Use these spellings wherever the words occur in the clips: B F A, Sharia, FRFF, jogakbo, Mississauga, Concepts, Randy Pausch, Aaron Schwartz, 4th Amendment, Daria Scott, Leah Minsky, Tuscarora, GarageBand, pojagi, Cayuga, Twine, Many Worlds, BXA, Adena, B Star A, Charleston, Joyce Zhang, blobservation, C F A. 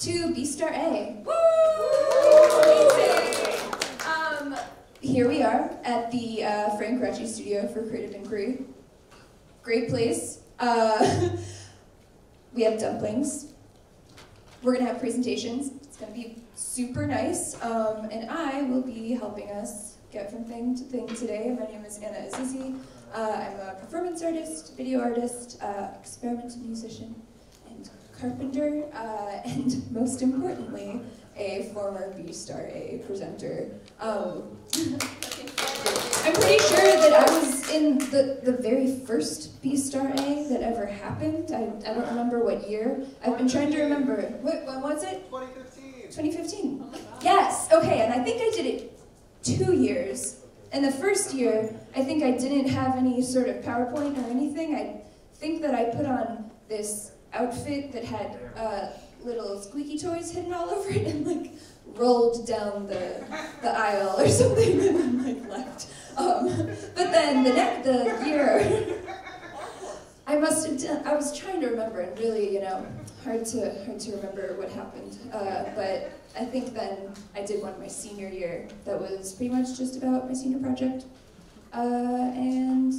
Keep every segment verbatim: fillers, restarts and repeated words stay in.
to B Star A. Woo! Amazing! Um, here we are at the uh, Frank-Ratchye Studio for Creative Inquiry. Great place. Uh, we have dumplings. We're gonna have presentations. It's gonna be super nice. Um, and I will be helping us get from thing to thing today. My name is Anna Azizi. Uh, I'm a performance artist, video artist, uh, experimental musician, and carpenter, uh, and most importantly, a former B Star A presenter. Um, I'm pretty sure that I was in the, the very first B Star A that ever happened. I, I don't remember what year. I've been trying to remember. What, what was it? twenty fifteen. twenty fifteen. Oh, wow. Yes, okay, and I think I did it two years. And the first year, I think I didn't have any sort of PowerPoint or anything. I think that I put on this outfit that had uh, little squeaky toys hidden all over it and like rolled down the, the aisle or something and then like left. Um, but then the next the year, I must have done, I was trying to remember and really, you know, hard to, hard to remember what happened. Uh, but I think then I did one my senior year that was pretty much just about my senior project. Uh, and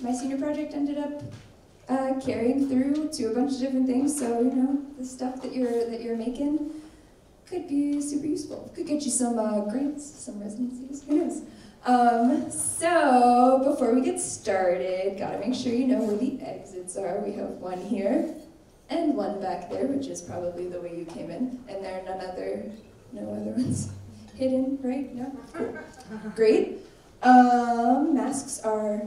my senior project ended up uh, carrying through to a bunch of different things. So, you know, the stuff that you're, that you're making could be super useful. Could get you some uh, grants, some residencies, who knows. Um, so, before we get started, gotta make sure you know where the exits are. We have one here and one back there, which is probably the way you came in. And there are none other, no other ones hidden, right? No? Cool. Great. Um, masks are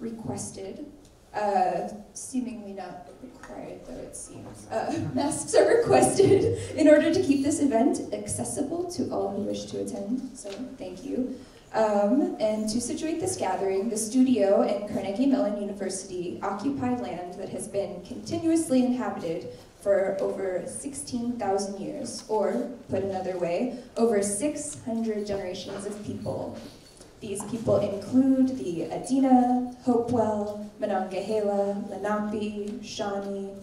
requested. Uh, seemingly not required, though it seems. Uh, masks are requested in order to keep this event accessible to all who wish to attend, so thank you. Um, and to situate this gathering, the studio and Carnegie Mellon University occupy land that has been continuously inhabited for over sixteen thousand years, or, put another way, over six hundred generations of people. These people include the Adena, Hopewell, Monongahela, Lenape, Shawnee,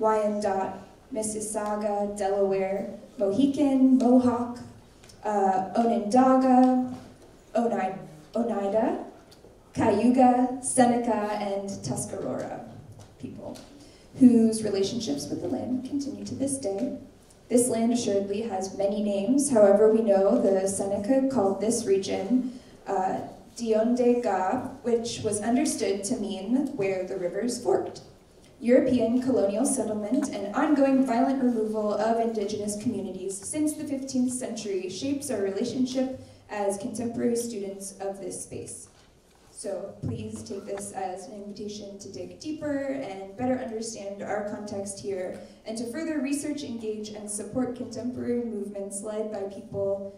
Wyandot, Mississauga, Delaware, Mohican, Mohawk, uh, Onondaga, Oneida, Cayuga, Seneca, and Tuscarora people, whose relationships with the land continue to this day. This land assuredly has many names. However, we know the Seneca called this region uh, Diondega, which was understood to mean where the rivers forked. European colonial settlement and ongoing violent removal of indigenous communities since the fifteenth century shapes our relationship as contemporary students of this space. So please take this as an invitation to dig deeper and better understand our context here, and to further research, engage, and support contemporary movements led by people,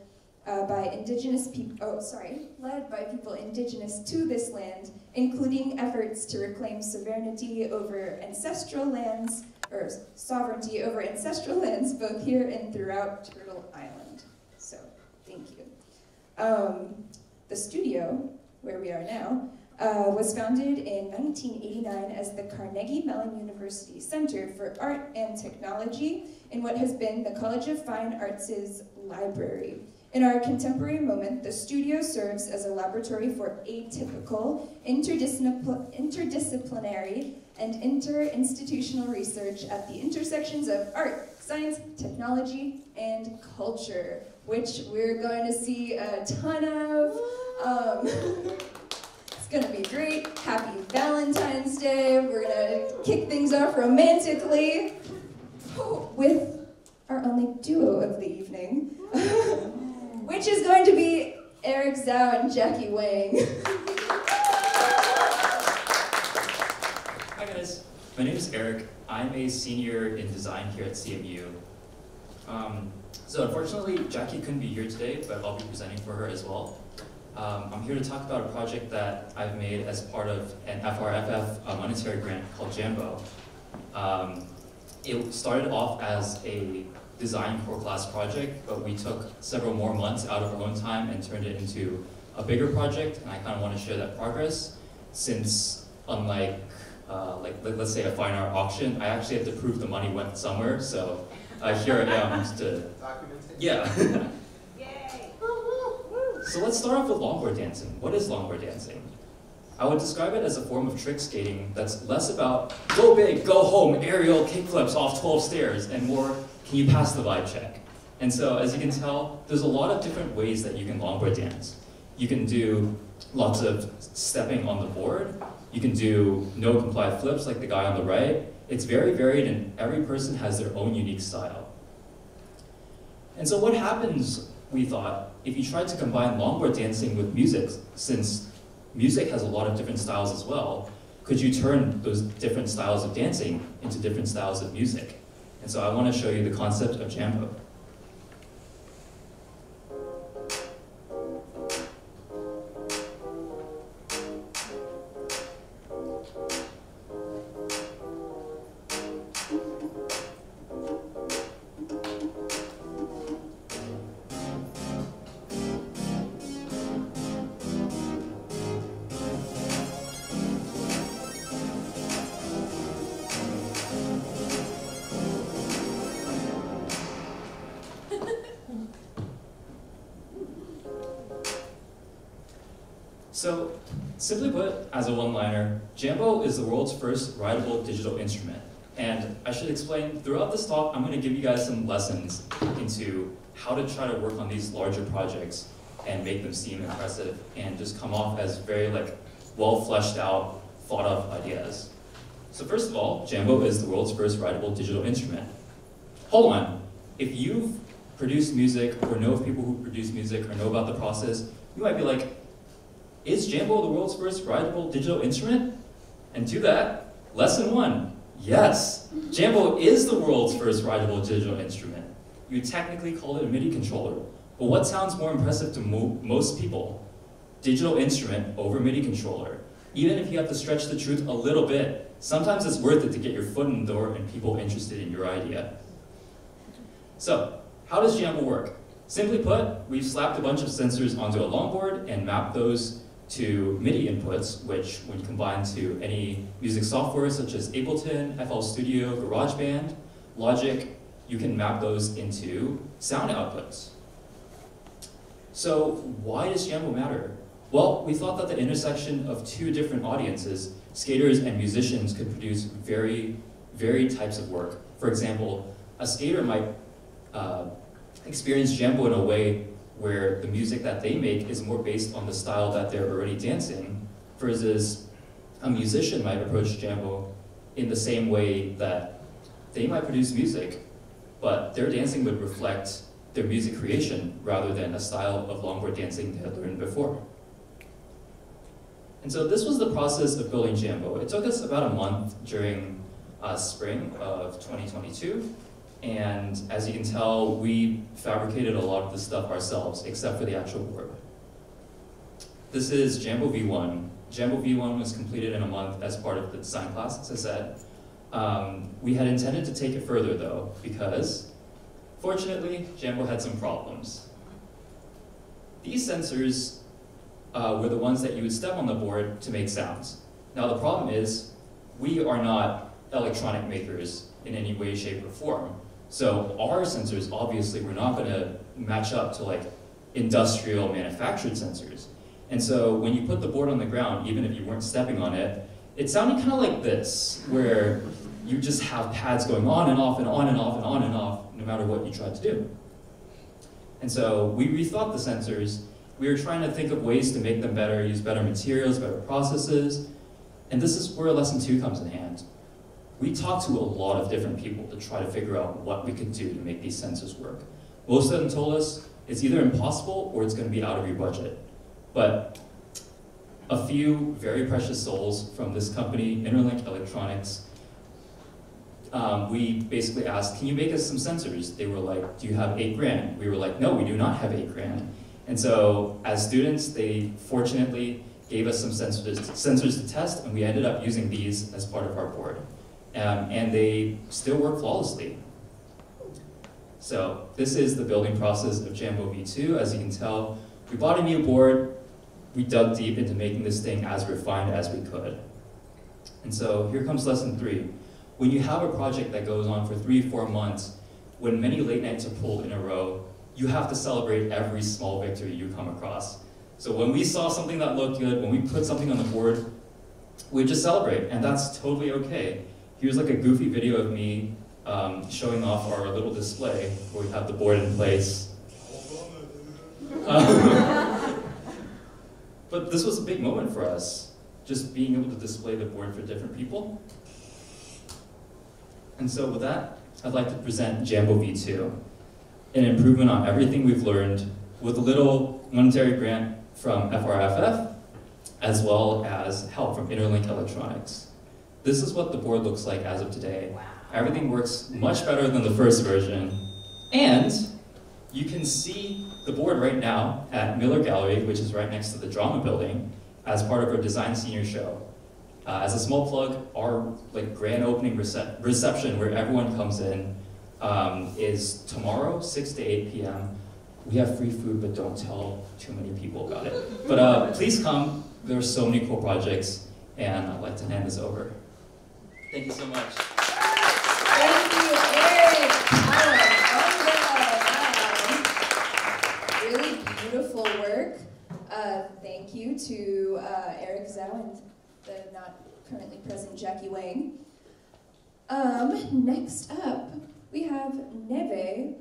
uh, by indigenous people, oh, sorry, led by people indigenous to this land, including efforts to reclaim sovereignty over ancestral lands, or sovereignty over ancestral lands, both here and throughout Turtle Island. So, thank you. Um, the studio, where we are now, uh, was founded in nineteen eighty-nine as the Carnegie Mellon University Center for Art and Technology in what has been the College of Fine Arts' library. In our contemporary moment, the studio serves as a laboratory for atypical, interdisciplinary, and inter-institutional research at the intersections of art, science, technology, and culture, which we're going to see a ton of. Um, it's gonna be great. Happy Valentine's Day. We're gonna kick things off romantically with our only duo of the evening, which is going to be Eric Zhao and Jackie Wang. Hi guys, my name is Eric. I'm a senior in design here at C M U. Um, So unfortunately, Jackie couldn't be here today, but I'll be presenting for her as well. Um, I'm here to talk about a project that I've made as part of an F R F F uh, monetary grant called Jambo. Um, it started off as a design core class project, but we took several more months out of our own time and turned it into a bigger project, and I kind of want to share that progress, since unlike, uh, like, let's say a fine art auction, I actually had to prove the money went somewhere, so uh, here I am to... Documentation. Yeah. Yay! So let's start off with longboard dancing. What is longboard dancing? I would describe it as a form of trick skating that's less about go big, go home, aerial kickflips off twelve stairs, and more can you pass the vibe check? And so as you can tell, there's a lot of different ways that you can longboard dance. You can do lots of stepping on the board. You can do no comply flips like the guy on the right. It's very varied and every person has their own unique style. And so what happens, we thought, if you tried to combine longboard dancing with music, since music has a lot of different styles as well, could you turn those different styles of dancing into different styles of music? And so I want to show you the concept of Jambo. So, simply put, as a one-liner, Jambo is the world's first rideable digital instrument. And I should explain, throughout this talk, I'm going to give you guys some lessons into how to try to work on these larger projects and make them seem impressive and just come off as very like well-fleshed-out, thought-of ideas. So first of all, Jambo is the world's first rideable digital instrument. Hold on. If you've produced music or know of people who produce music or know about the process, you might be like, is Jambo the world's first rideable digital instrument? And to that, lesson one, yes. Jambo is the world's first rideable digital instrument. You would technically call it a MIDI controller, but what sounds more impressive to mo most people? Digital instrument over MIDI controller. Even if you have to stretch the truth a little bit, sometimes it's worth it to get your foot in the door and people interested in your idea. So, how does Jambo work? Simply put, we've slapped a bunch of sensors onto a longboard and mapped those to MIDI inputs, which when combined to any music software such as Ableton, F L Studio, GarageBand, Logic, you can map those into sound outputs. So why does Jambo matter? Well, we thought that the intersection of two different audiences, skaters and musicians, could produce very varied types of work. For example, a skater might uh, experience Jambo in a way where the music that they make is more based on the style that they're already dancing, versus a musician might approach Jambo in the same way that they might produce music, but their dancing would reflect their music creation rather than a style of longboard dancing they had learned before. And so this was the process of building Jambo. It took us about a month during uh, spring of twenty twenty-two. And as you can tell, we fabricated a lot of the stuff ourselves, except for the actual board. This is Jambo V one. Jambo V one was completed in a month as part of the design class, as I said. Um, we had intended to take it further, though, because, fortunately, Jambo had some problems. These sensors uh, were the ones that you would step on the board to make sounds. Now, the problem is, we are not electronic makers in any way, shape, or form. So our sensors, obviously, we're not going to match up to like industrial manufactured sensors. And so when you put the board on the ground, even if you weren't stepping on it, it sounded kind of like this, where you just have pads going on and off and on and off and on and off, no matter what you tried to do. And so we rethought the sensors. We were trying to think of ways to make them better, use better materials, better processes. And this is where lesson two comes in hand. We talked to a lot of different people to try to figure out what we could do to make these sensors work. Most of them told us it's either impossible or it's going to be out of your budget. But a few very precious souls from this company, Interlink Electronics, um, we basically asked, can you make us some sensors? They were like, do you have eight grand? We were like, no, we do not have eight grand. And so as students, they fortunately gave us some sensors, sensors to test, and we ended up using these as part of our board. Um, and they still work flawlessly. So this is the building process of Jambo V two. As you can tell, we bought a new board. We dug deep into making this thing as refined as we could. And so here comes lesson three. When you have a project that goes on for three, four months, when many late nights are pulled in a row, you have to celebrate every small victory you come across. So when we saw something that looked good, when we put something on the board, we just celebrate, and that's totally okay. Here's like a goofy video of me um, showing off our little display where we have the board in place. Um, but this was a big moment for us, just being able to display the board for different people. And so with that, I'd like to present Jambo V two, an improvement on everything we've learned with a little monetary grant from F R F F, as well as help from Interlink Electronics. This is what the board looks like as of today. Wow. Everything works much better than the first version. And you can see the board right now at Miller Gallery, which is right next to the drama building, as part of our design senior show. Uh, as a small plug, our like grand opening rece reception where everyone comes in um, is tomorrow, six to eight P M We have free food, but don't tell too many people about it. But uh, please come. There are so many cool projects, and I'd like to hand this over. Thank you so much. Thank you, Eric. Oh, wow. Wow. Really beautiful work. Uh, thank you to uh, Eric Zhao and the not currently present Jackie Wang. Um, next up, we have Neve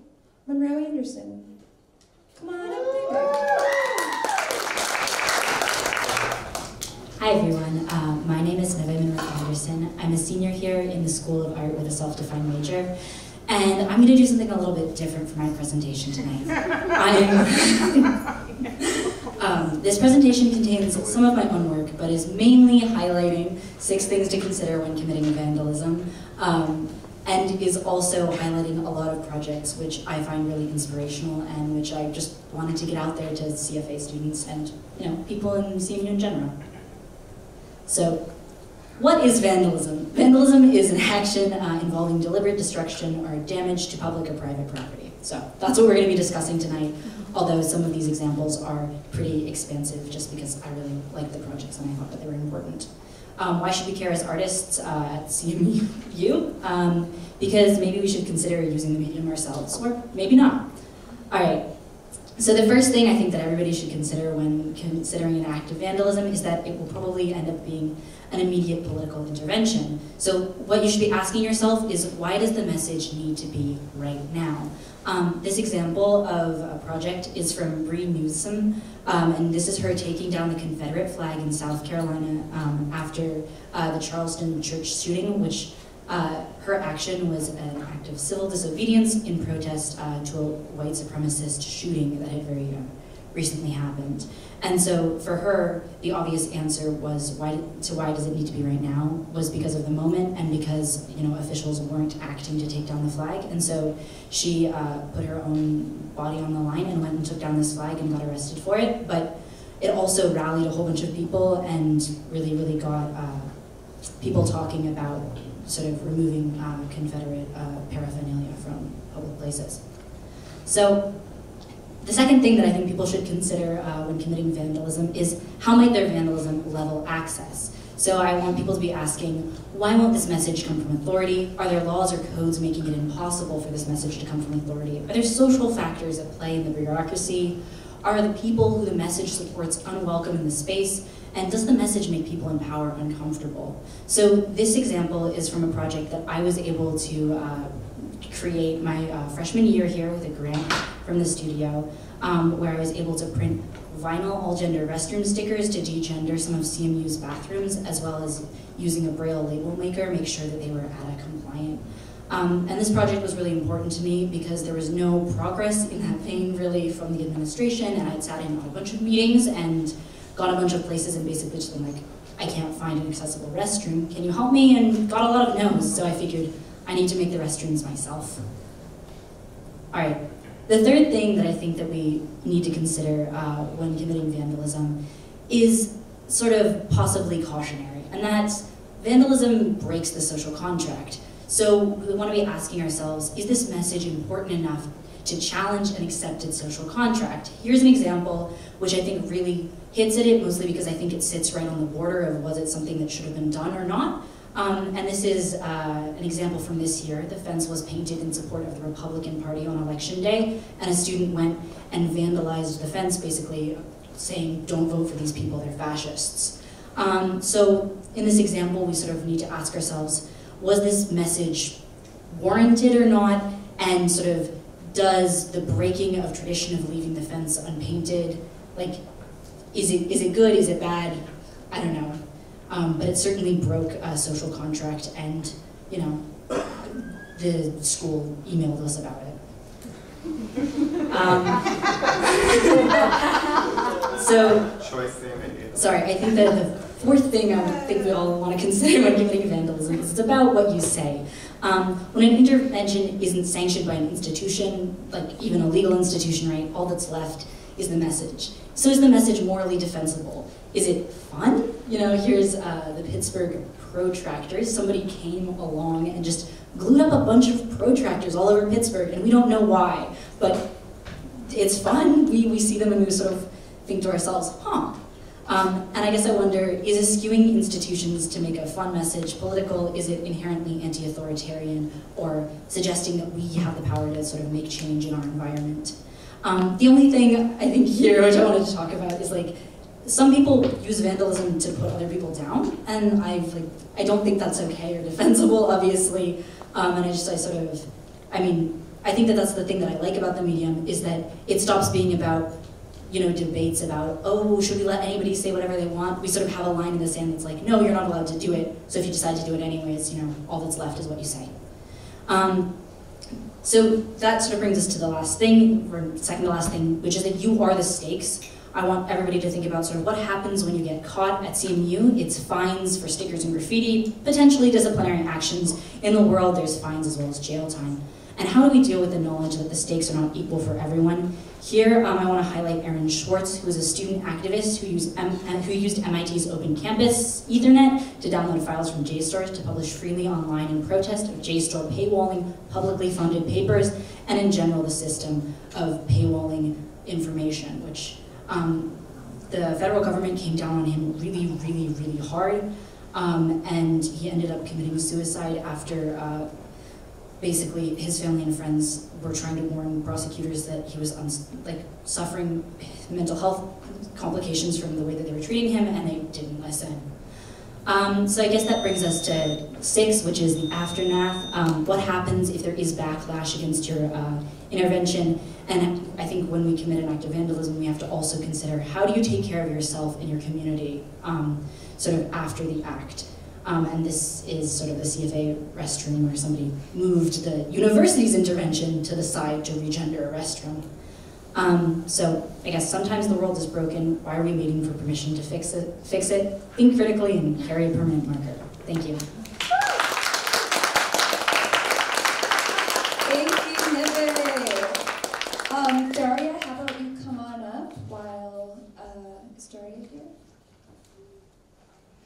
Monroe-Anderson. Come on up, Neve. Hi, everyone. Um, my name is Neve Monroe-Anderson. I'm a senior here in the School of Art with a self-defined major. And I'm going to do something a little bit different for my presentation tonight. I'm Um, this presentation contains some of my own work, but is mainly highlighting six things to consider when committing vandalism, um, and is also highlighting a lot of projects which I find really inspirational and which I just wanted to get out there to C F A students and, you know, people in C M U in general. So, what is vandalism? Vandalism is an action uh, involving deliberate destruction or damage to public or private property. So that's what we're going to be discussing tonight. Although some of these examples are pretty expansive just because I really like the projects and I thought that they were important. Um, why should we care as artists uh, at C M U? Um, because maybe we should consider using the medium ourselves, or maybe not. All right, so the first thing I think that everybody should consider when considering an act of vandalism is that it will probably end up being an immediate political intervention. So what you should be asking yourself is, why does the message need to be right now? Um, this example of a project is from Bree Newsom, um, and this is her taking down the Confederate flag in South Carolina um, after uh, the Charleston church shooting, which uh, her action was an act of civil disobedience in protest uh, to a white supremacist shooting that had very uh, recently happened. And so for her, the obvious answer was why to why does it need to be right now was because of the moment and because, you know, officials weren't acting to take down the flag. And so she uh, put her own body on the line and went and took down this flag and got arrested for it. But it also rallied a whole bunch of people and really, really got uh, people talking about sort of removing uh, Confederate uh, paraphernalia from public places. So the second thing that I think people should consider uh, when committing vandalism is how might their vandalism level access. So I want people to be asking, why won't this message come from authority? Are there laws or codes making it impossible for this message to come from authority? Are there social factors at play in the bureaucracy? Are the people who the message supports unwelcome in the space? And does the message make people in power uncomfortable? So this example is from a project that I was able to uh, create my uh, freshman year here with a grant from the studio, um, where I was able to print vinyl all-gender restroom stickers to degender some of C M U's bathrooms, as well as using a braille label maker, make sure that they were A D A compliant. Um, and this project was really important to me because there was no progress in that vein really from the administration, and I'd sat in on a bunch of meetings and got a bunch of places and basically just been like, I can't find an accessible restroom, can you help me? And got a lot of no's, so I figured, I need to make the restrooms myself. All right, the third thing that I think that we need to consider uh, when committing vandalism is sort of possibly cautionary, and that's vandalism breaks the social contract. So we want to be asking ourselves, is this message important enough to challenge an accepted social contract? Here's an example which I think really hits at it, mostly because I think it sits right on the border of was it something that should have been done or not. Um, and this is uh, an example from this year. The fence was painted in support of the Republican Party on election day, and a student went and vandalized the fence, basically saying, don't vote for these people, they're fascists. Um, so in this example, we sort of need to ask ourselves, was this message warranted or not? And sort of, does the breaking of tradition of leaving the fence unpainted, like, is it, is it good, is it bad? I don't know. Um, but it certainly broke a social contract, and, you know, the school emailed us about it. Um, so, sorry, I think that the fourth thing I think we all want to consider when committing vandalism is it's about what you say. Um, when an intervention isn't sanctioned by an institution, like even a legal institution, right, all that's left is the message. So is the message morally defensible? Is it fun? You know, here's uh, the Pittsburgh protractors. Somebody came along and just glued up a bunch of protractors all over Pittsburgh, and we don't know why, but it's fun. We, we see them and we sort of think to ourselves, huh. Um, and I guess I wonder, is eschewing institutions to make a fun message political? Is it inherently anti-authoritarian, or suggesting that we have the power to sort of make change in our environment? Um, the only thing I think here, which I wanted to talk about, is like, some people use vandalism to put other people down, and I've like, I don't think that's okay or defensible, obviously. Um, and I just, I sort of, I mean, I think that that's the thing that I like about the medium, is that it stops being about, you know, debates about, oh, should we let anybody say whatever they want? We sort of have a line in the sand that's like, no, you're not allowed to do it, so if you decide to do it anyways, you know, all that's left is what you say. Um, so that sort of brings us to the last thing, or second to last thing, which is that you are the stakes. I want everybody to think about sort of what happens when you get caught at C M U. It's fines for stickers and graffiti, potentially disciplinary actions. In the world, there's fines as well as jail time. And how do we deal with the knowledge that the stakes are not equal for everyone? Here, um, I want to highlight Aaron Schwartz, who is a student activist who used, M who used M I T's Open Campus Ethernet to download files from JSTOR to publish freely online in protest of JSTOR paywalling publicly funded papers, and in general the system of paywalling information, which um, the federal government came down on him really, really, really hard, um, and he ended up committing suicide after uh, basically his family and friends were trying to warn prosecutors that he was like suffering mental health complications from the way that they were treating him, and they didn't listen. Um, so I guess that brings us to six, which is the aftermath. Um, what happens if there is backlash against your uh, intervention? And I think when we commit an act of vandalism, we have to also consider, how do you take care of yourself and your community um, sort of after the act? Um, and this is sort of the C F A restroom, where somebody moved the university's intervention to the side to regender a restroom. Um, so I guess sometimes the world is broken. Why are we waiting for permission to fix it? Fix it. Think critically and carry a permanent marker. Thank you. Thank you, Neve. Um, Daria, how about you come on up while uh, is Daria here?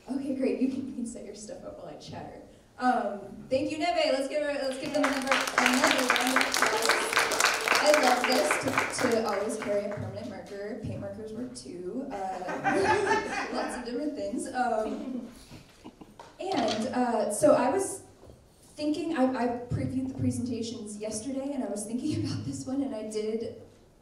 Okay, great. You can, you can set your stuff up while I chatter. Um, thank you, Neve. Let's give her. Let's give them another round of applause. I love this to, to always carry a permanent marker. Paint markers work too. Uh, lots of different things. Um, and uh, so I was thinking. I, I previewed the presentations yesterday, and I was thinking about this one, and I did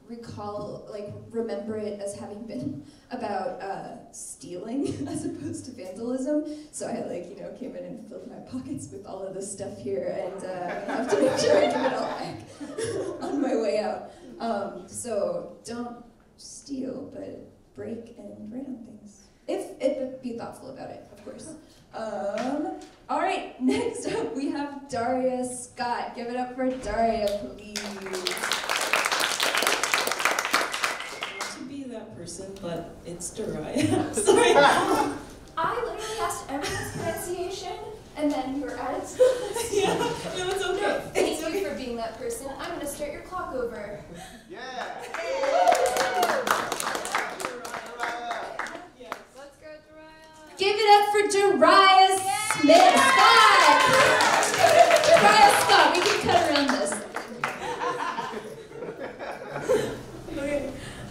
recall, like, remember it as having been about uh, stealing as opposed to vandalism. So I, like, you know, came in and filled my pockets with all of this stuff here, and uh, I have to make sure I give it all back on my way out. Um, so don't steal, but break and write on things. If, if be thoughtful about it, of course. Um, all right, next up we have Daria Scott. Give it up for Daria, please. Person, but it's Daria. Sorry. I literally asked everyone's pronunciation, and then you were added to the list. Yeah, no, it's okay. No, thank it's you okay. for being that person. I'm going to start your clock over. Yeah! Yeah. Let's go, Daria! Give it up for Daria Smith Scott! Daria Scott, we can cut around this.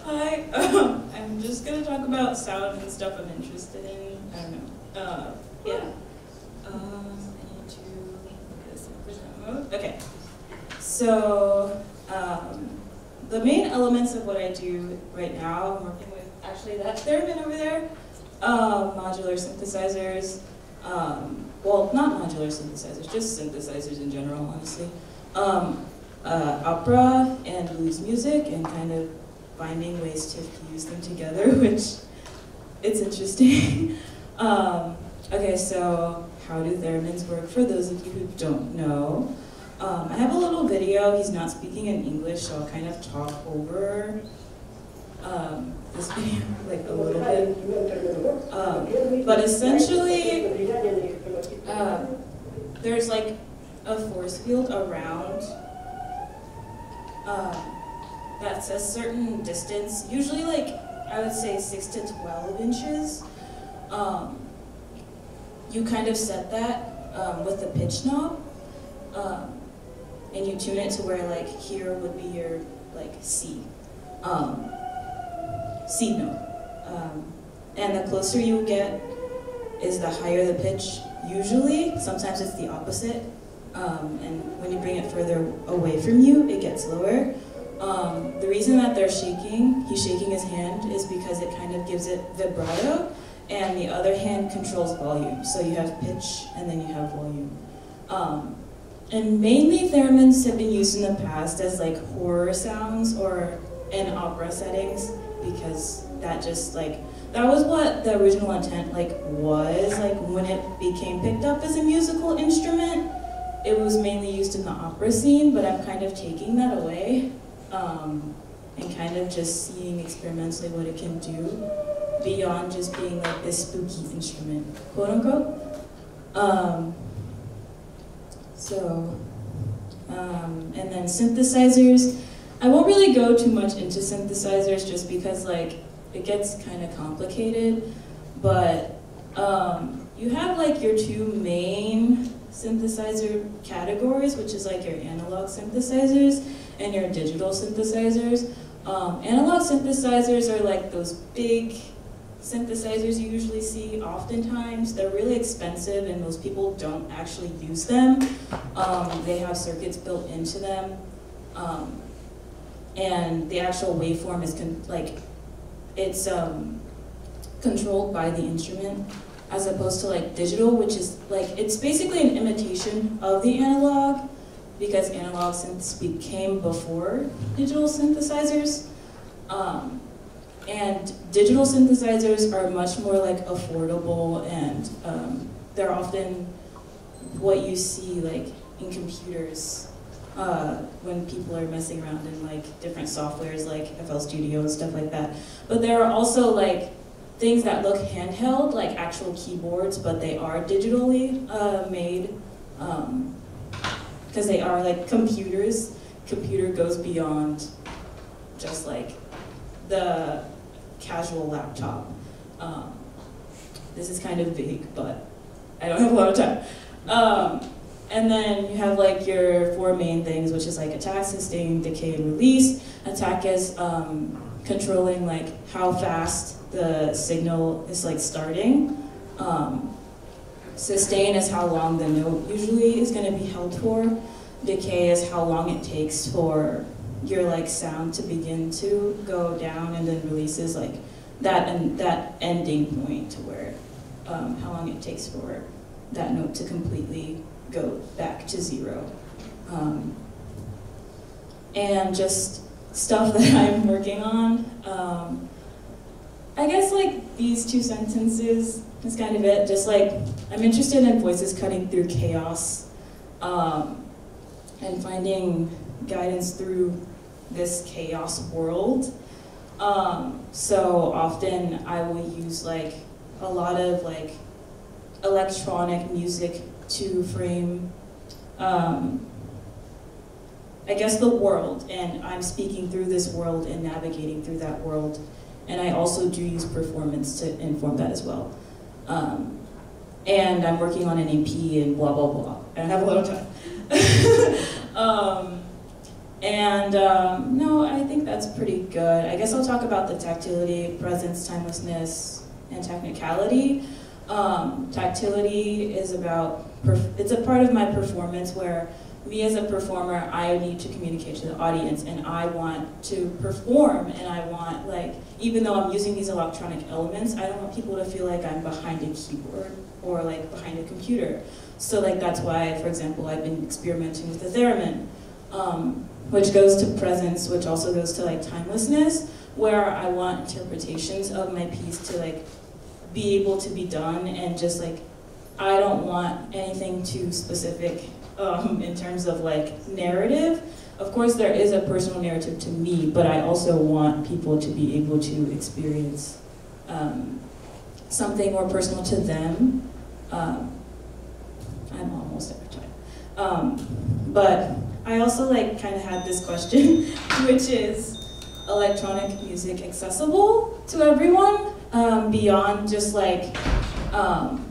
Hi, um, I'm just going to talk about sound and stuff I'm interested in. I don't know. Uh, yeah. Um, I need to get this in present mode. Okay. So um, the main elements of what I do right now, I'm working with actually that theremin over there, uh, modular synthesizers. Um, well, not modular synthesizers, just synthesizers in general, honestly. Um, uh, opera and blues music, and kind of finding ways to fuse them together, which it's interesting. um, okay, so how do theremins work? For those of you who don't know, um, I have a little video. He's not speaking in English, so I'll kind of talk over um, this video like a little bit. Um, but essentially, uh, there's like a force field around uh, that's a certain distance, usually like I would say six to twelve inches. Um, you kind of set that um, with the pitch knob, um, and you tune it to where like here would be your like C, um, C note. Um, and the closer you get is the higher the pitch usually. Sometimes it's the opposite. Um, and when you bring it further away from you, it gets lower. Um, the reason that they're shaking, he's shaking his hand, is because it kind of gives it vibrato, and the other hand controls volume. So you have pitch, and then you have volume. Um, and mainly theremins have been used in the past as like horror sounds or in opera settings, because that just like, that was what the original intent like was, like when it became picked up as a musical instrument. It was mainly used in the opera scene, but I'm kind of taking that away um, and kind of just seeing experimentally what it can do beyond just being like this spooky instrument, quote unquote. Um, so, um, and then synthesizers. I won't really go too much into synthesizers just because like it gets kind of complicated, but um, you have like your two main synthesizer categories, which is like your analog synthesizers and your digital synthesizers. Um, analog synthesizers are like those big synthesizers you usually see oftentimes. They're really expensive and most people don't actually use them. Um, they have circuits built into them. Um, and the actual waveform is con like, it's um, controlled by the instrument, as opposed to like digital, which is like, it's basically an imitation of the analog, because analog synths became before digital synthesizers. Um, and digital synthesizers are much more like affordable, and um, they're often what you see like in computers uh, when people are messing around in like different softwares like F L Studio and stuff like that. But there are also like things that look handheld, like actual keyboards, but they are digitally uh, made, um, because they are like computers. Computer goes beyond just like the casual laptop. Um, this is kind of vague, but I don't have a lot of time. Um, and then you have like your four main things, which is like attack, sustain, decay, and release. Attack is um, controlling like how fast the signal is like starting. Um, sustain is how long the note usually is going to be held for. Decay is how long it takes for your like sound to begin to go down, and then releases like that and that ending point to where um, how long it takes for that note to completely go back to zero. Um, and just stuff that I'm working on. Um, I guess like these two sentences is kind of it. Just like, I'm interested in voices cutting through chaos, um, and finding guidance through this chaos world. Um, so often I will use like a lot of like electronic music to frame, um, I guess, the world, and I'm speaking through this world and navigating through that world. And I also do use performance to inform that as well. Um, and I'm working on an E P and blah, blah, blah. I don't have a lot of time. um, and um, no, I think that's pretty good. I guess I'll talk about the tactility, presence, timelessness, and technicality. Um, tactility is about, it's a part of my performance where me as a performer, I need to communicate to the audience, and I want to perform, and I want, like, even though I'm using these electronic elements, I don't want people to feel like I'm behind a keyboard or like behind a computer. So like that's why, for example, I've been experimenting with the theremin, um, which goes to presence, which also goes to like timelessness, where I want interpretations of my piece to like be able to be done, and just like, I don't want anything too specific Um, in terms of like narrative. Of course there is a personal narrative to me, but I also want people to be able to experience um, something more personal to them. Um, I'm almost out of time. Um, but I also like kind of had this question, which is electronic music accessible to everyone um, beyond just like, um,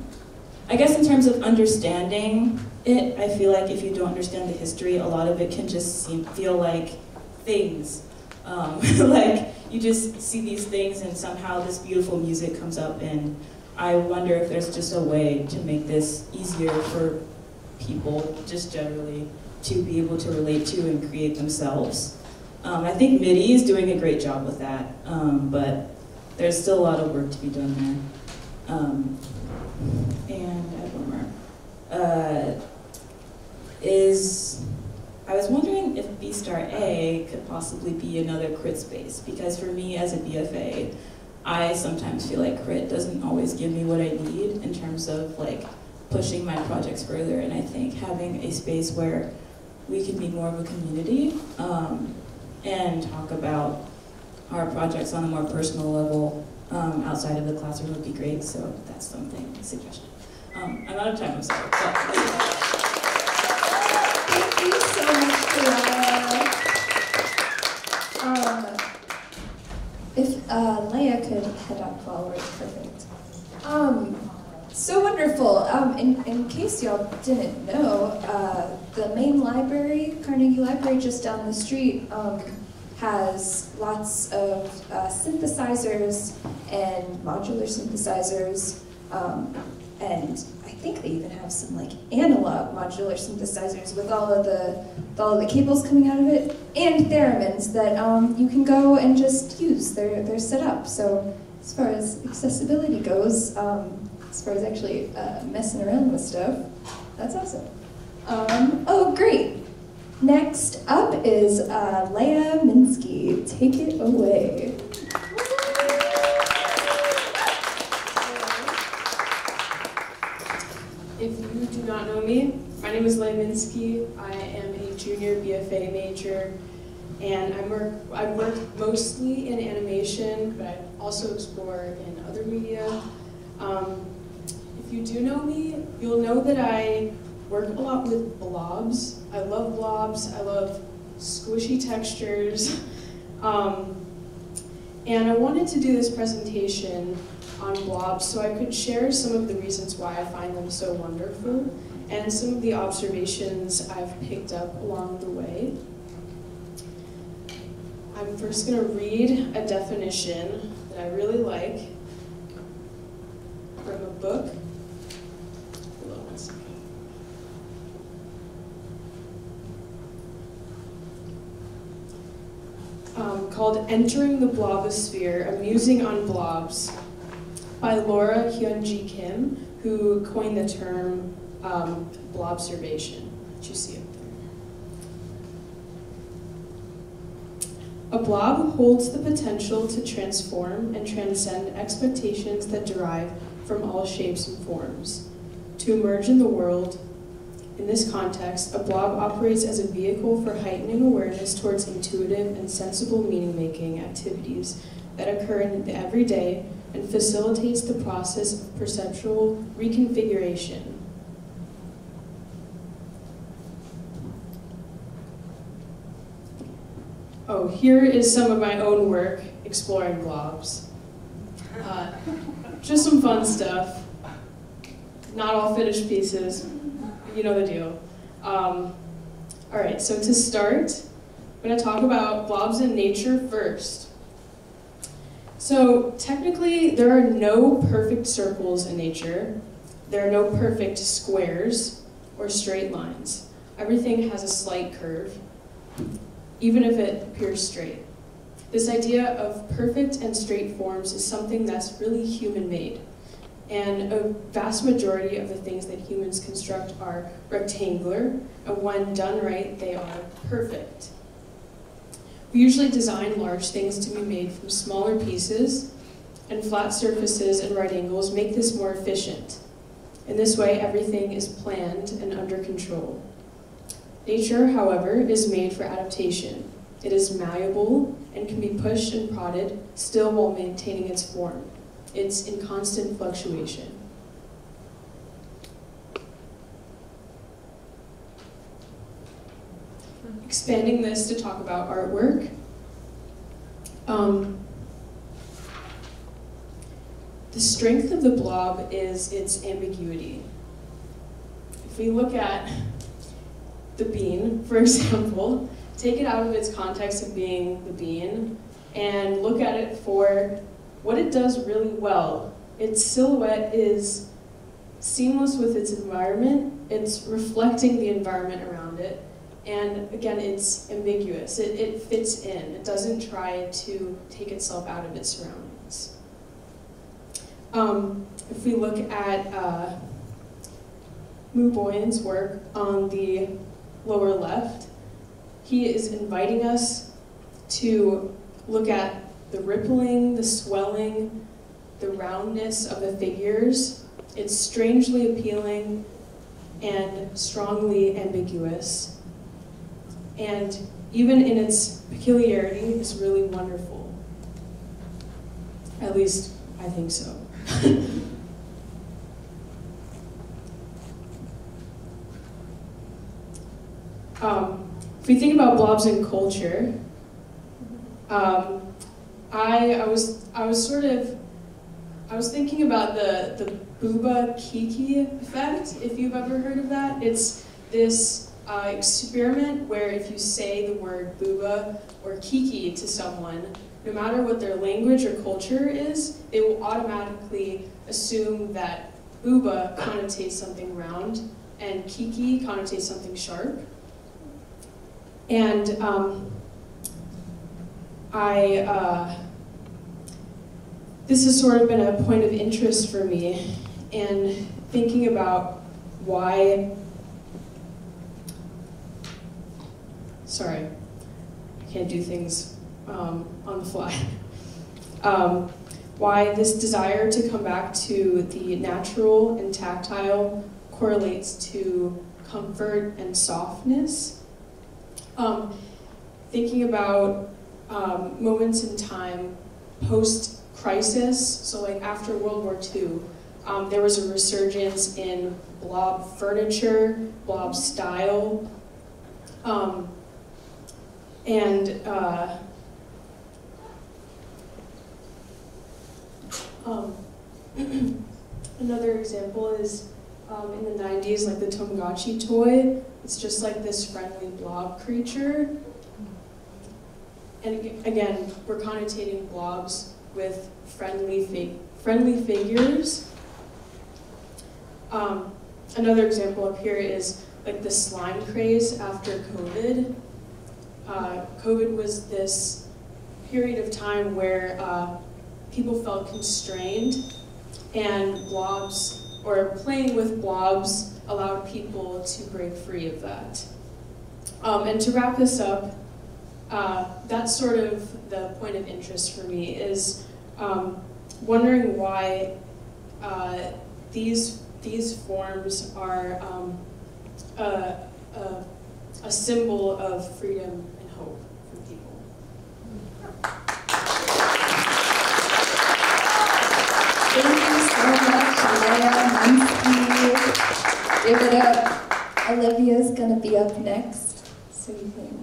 I guess in terms of understanding it, I feel like if you don't understand the history, a lot of it can just seem, feel like things. Um, like you just see these things and somehow this beautiful music comes up, and I wonder if there's just a way to make this easier for people just generally to be able to relate to and create themselves. Um, I think MIDI is doing a great job with that, um, but there's still a lot of work to be done there. Um, and I have one more. Uh, is, I was wondering if B star A could possibly be another crit space, because for me as a B F A, I sometimes feel like crit doesn't always give me what I need in terms of like pushing my projects further, and I think having a space where we can be more of a community um, and talk about our projects on a more personal level um, outside of the classroom would be great, so that's something, a suggestion. Um, I'm out of time, I'm sorry. So, thank you so much, Leah. Um, if uh, Leah could head up forward, perfect. Um, so wonderful. Um, in, in case y'all didn't know, uh, the main library, Carnegie Library, just down the street, um, has lots of uh, synthesizers and modular synthesizers. Um, And I think they even have some like analog modular synthesizers with all of the with all of the cables coming out of it, and theremins that um, you can go and just use. They're they're set up. So as far as accessibility goes, um, as far as actually uh, messing around with stuff, that's awesome. Um, oh great! Next up is uh, Leah Minsky. Take it away. If you do not know me, my name is Leah Minsky. I am a junior B F A major, and I work, I work mostly in animation, but I also explore in other media. Um, if you do know me, you'll know that I work a lot with blobs. I love blobs, I love squishy textures. Um, and I wanted to do this presentation on blobs, so I could share some of the reasons why I find them so wonderful and some of the observations I've picked up along the way. I'm first going to read a definition that I really like from a book. Hold on one second. Um, called Entering the Blobosphere, Amusing on Blobs, by Laura Hyunji Kim, who coined the term um, blobservation, which you see up there. A blob holds the potential to transform and transcend expectations that derive from all shapes and forms. To emerge in the world, in this context, a blob operates as a vehicle for heightening awareness towards intuitive and sensible meaning-making activities that occur in the everyday, and facilitates the process of perceptual reconfiguration. Oh, here is some of my own work exploring blobs. Uh, just some fun stuff. Not all finished pieces, you know the deal. Um, all right, so to start, I'm gonna talk about blobs in nature first. So technically, there are no perfect circles in nature. There are no perfect squares or straight lines. Everything has a slight curve, even if it appears straight. This idea of perfect and straight forms is something that's really human-made. And a vast majority of the things that humans construct are rectangular, and when done right, they are perfect. We usually design large things to be made from smaller pieces, and flat surfaces and right angles make this more efficient. In this way, everything is planned and under control. Nature, however, is made for adaptation. It is malleable and can be pushed and prodded, still while maintaining its form. It's in constant fluctuation. Expanding this to talk about artwork. Um, the strength of the blob is its ambiguity. If we look at the bean, for example, take it out of its context of being the bean and look at it for what it does really well. Its silhouette is seamless with its environment. It's reflecting the environment around it. And again, it's ambiguous. It, it fits in. It doesn't try to take itself out of its surroundings. Um, if we look at uh, Mu Boyan's work on the lower left, he is inviting us to look at the rippling, the swelling, the roundness of the figures. It's strangely appealing and strongly ambiguous. And even in its peculiarity, it's really wonderful. At least, I think so. um, if we think about blobs in culture, um, I, I was I was sort of I was thinking about the the Buba Kiki effect. If you've ever heard of that, it's this. Uh, experiment where if you say the word booba or kiki to someone, no matter what their language or culture is, they will automatically assume that booba connotates something round and kiki connotates something sharp. And um, I, uh, this has sort of been a point of interest for me in thinking about why Sorry, I can't do things um, on the fly. um, why this desire to come back to the natural and tactile correlates to comfort and softness. Um, thinking about um, moments in time post-crisis, so like after World War Two, um, there was a resurgence in blob furniture, blob style. Um, And uh, um, another example is um, in the nineties, like the Tomodachi toy. It's just like this friendly blob creature. And again, we're connotating blobs with friendly, fig friendly figures. Um, another example up here is like the slime craze after COVID. Uh, COVID was this period of time where uh, people felt constrained, and blobs, or playing with blobs, allowed people to break free of that. Um, and to wrap this up, uh, that's sort of the point of interest for me, is um, wondering why uh, these, these forms are um, a, a, a symbol of freedom and hope for people. Thank you so much, Leah Minsky. Give it up. Olivia's gonna be up next, so you can.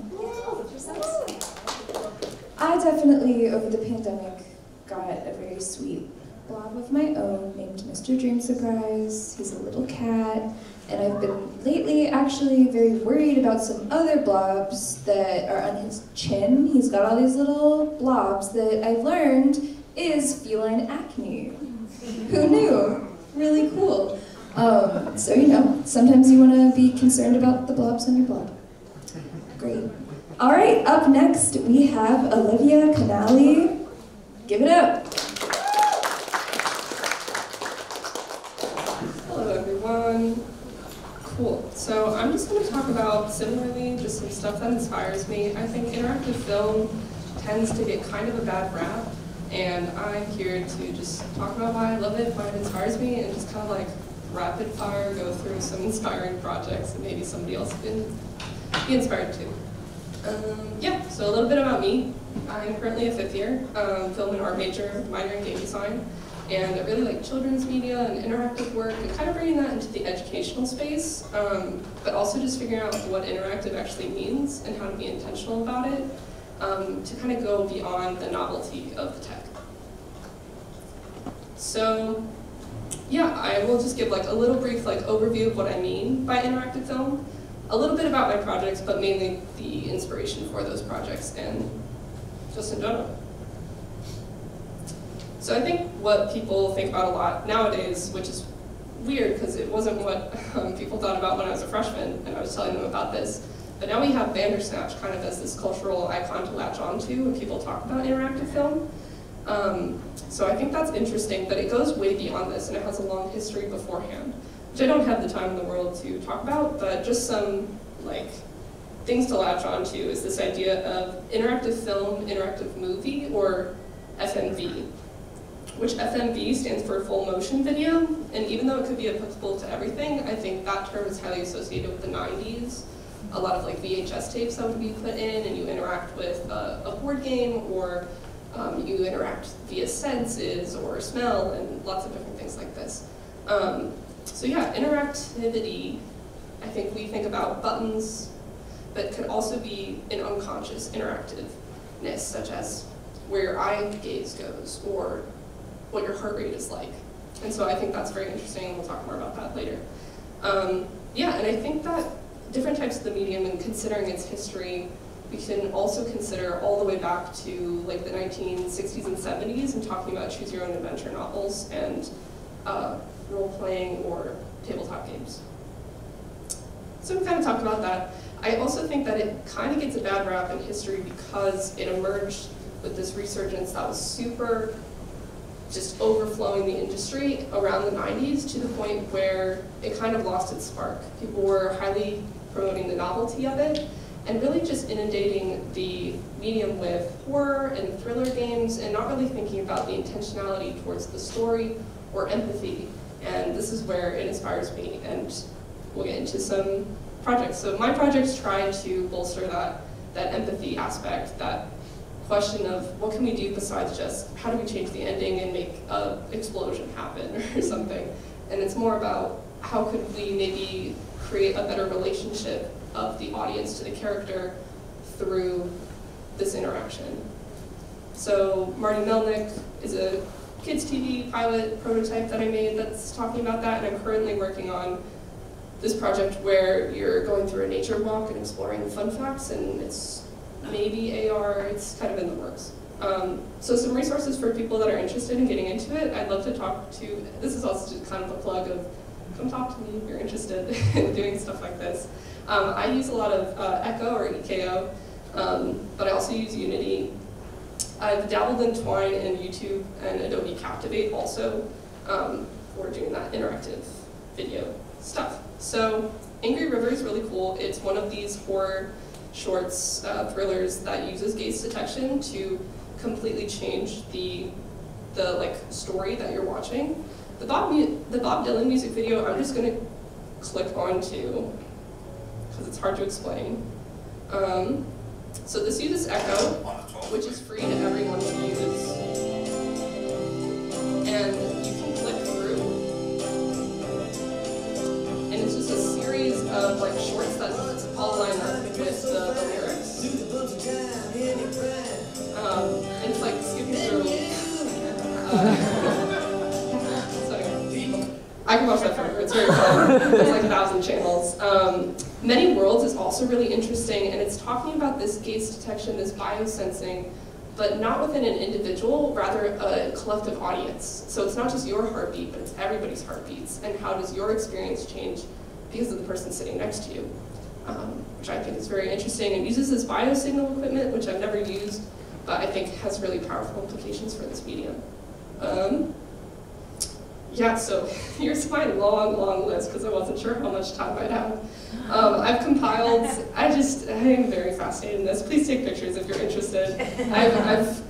I definitely, over the pandemic, got a very sweet blob of my own named Mister Dream Surprise. He's a little cat. And I've been lately actually very worried about some other blobs that are on his chin. He's got all these little blobs that I've learned is feline acne. Who knew? Really cool. Um, so, you know, sometimes you want to be concerned about the blobs on your blood. Great. All right, up next we have Olivia Cunnally. Give it up. Hello, everyone. Cool. So I'm just going to talk about, similarly, just some stuff that inspires me. I think interactive film tends to get kind of a bad rap, and I'm here to just talk about why I love it, why it inspires me, and just kind of like rapid fire go through some inspiring projects that maybe somebody else can be inspired to. Um, yeah, so a little bit about me. I'm currently a fifth year, um, film and art major, minor in game design, and I really like children's media and interactive work and kind of bringing that into the educational space, um, but also just figuring out what interactive actually means and how to be intentional about it, um, to kind of go beyond the novelty of the tech. So, yeah, I will just give like a little brief like overview of what I mean by interactive film, a little bit about my projects, but mainly the inspiration for those projects and just in general. So I think what people think about a lot nowadays, which is weird because it wasn't what um, people thought about when I was a freshman and I was telling them about this, but now we have Bandersnatch kind of as this cultural icon to latch onto when people talk about interactive film. Um, so I think that's interesting, but it goes way beyond this and it has a long history beforehand, which I don't have the time in the world to talk about, but just some like things to latch onto is this idea of interactive film, interactive movie, or F M V, which F M V stands for full motion video, and even though it could be applicable to everything, I think that term is highly associated with the nineties. A lot of like V H S tapes that would be put in, and you interact with a, a board game, or um, you interact via senses or smell, and lots of different things like this. Um, So yeah, interactivity, I think we think about buttons, but could also be an unconscious interactiveness, such as where your eye gaze goes or what your heart rate is like. And so I think that's very interesting, and we'll talk more about that later. Um, yeah, and I think that different types of the medium and considering its history, we can also consider all the way back to like the nineteen sixties and seventies and talking about choose your own adventure novels and uh, role-playing or tabletop games. So we kind of talked about that. I also think that it kind of gets a bad rap in history because it emerged with this resurgence that was super just overflowing the industry around the nineties to the point where it kind of lost its spark. People were highly promoting the novelty of it and really just inundating the medium with horror and thriller games and not really thinking about the intentionality towards the story or empathy. And this is where it inspires me, and we'll get into some projects. So my projects try to bolster that, that empathy aspect, that question of what can we do besides just how do we change the ending and make an explosion happen or something. And it's more about how could we maybe create a better relationship of the audience to the character through this interaction. So Marty Melnick is a kids T V pilot prototype that I made that's talking about that, and I'm currently working on this project where you're going through a nature walk and exploring fun facts, and it's maybe A R, it's kind of in the works. Um, so some resources for people that are interested in getting into it, I'd love to talk to, this is also just kind of a plug of, come talk to me if you're interested in doing stuff like this. Um, I use a lot of uh, Echo or E K O, um, but I also use Unity. I've dabbled in Twine and YouTube and Adobe Captivate also um, for doing that interactive video stuff. So Angry River is really cool. It's one of these horror shorts, uh, thrillers that uses gaze detection to completely change the the like story that you're watching. The Bob the Bob Dylan music video I'm just gonna click onto because it's hard to explain. Um, So this uses Echo, which is free to everyone to use, and you can click through, and it's just a series of like shorts that all line up with the, the lyrics. Um, and it's like skipping through. Uh, so I can watch that forever. It's very fun. There's like a thousand channels. Um, Many Worlds is also really interesting, and it's talking about this gaze detection, this biosensing but not within an individual, rather a collective audience. So it's not just your heartbeat, but it's everybody's heartbeats, and how does your experience change because of the person sitting next to you, um, which I think is very interesting, and uses this biosignal equipment, which I've never used, but I think has really powerful implications for this medium. Um, yeah, so here's my long, long list, because I wasn't sure how much time I'd have. Um, I've compiled, I just, I am very fascinated in this. Please take pictures if you're interested. I've, I've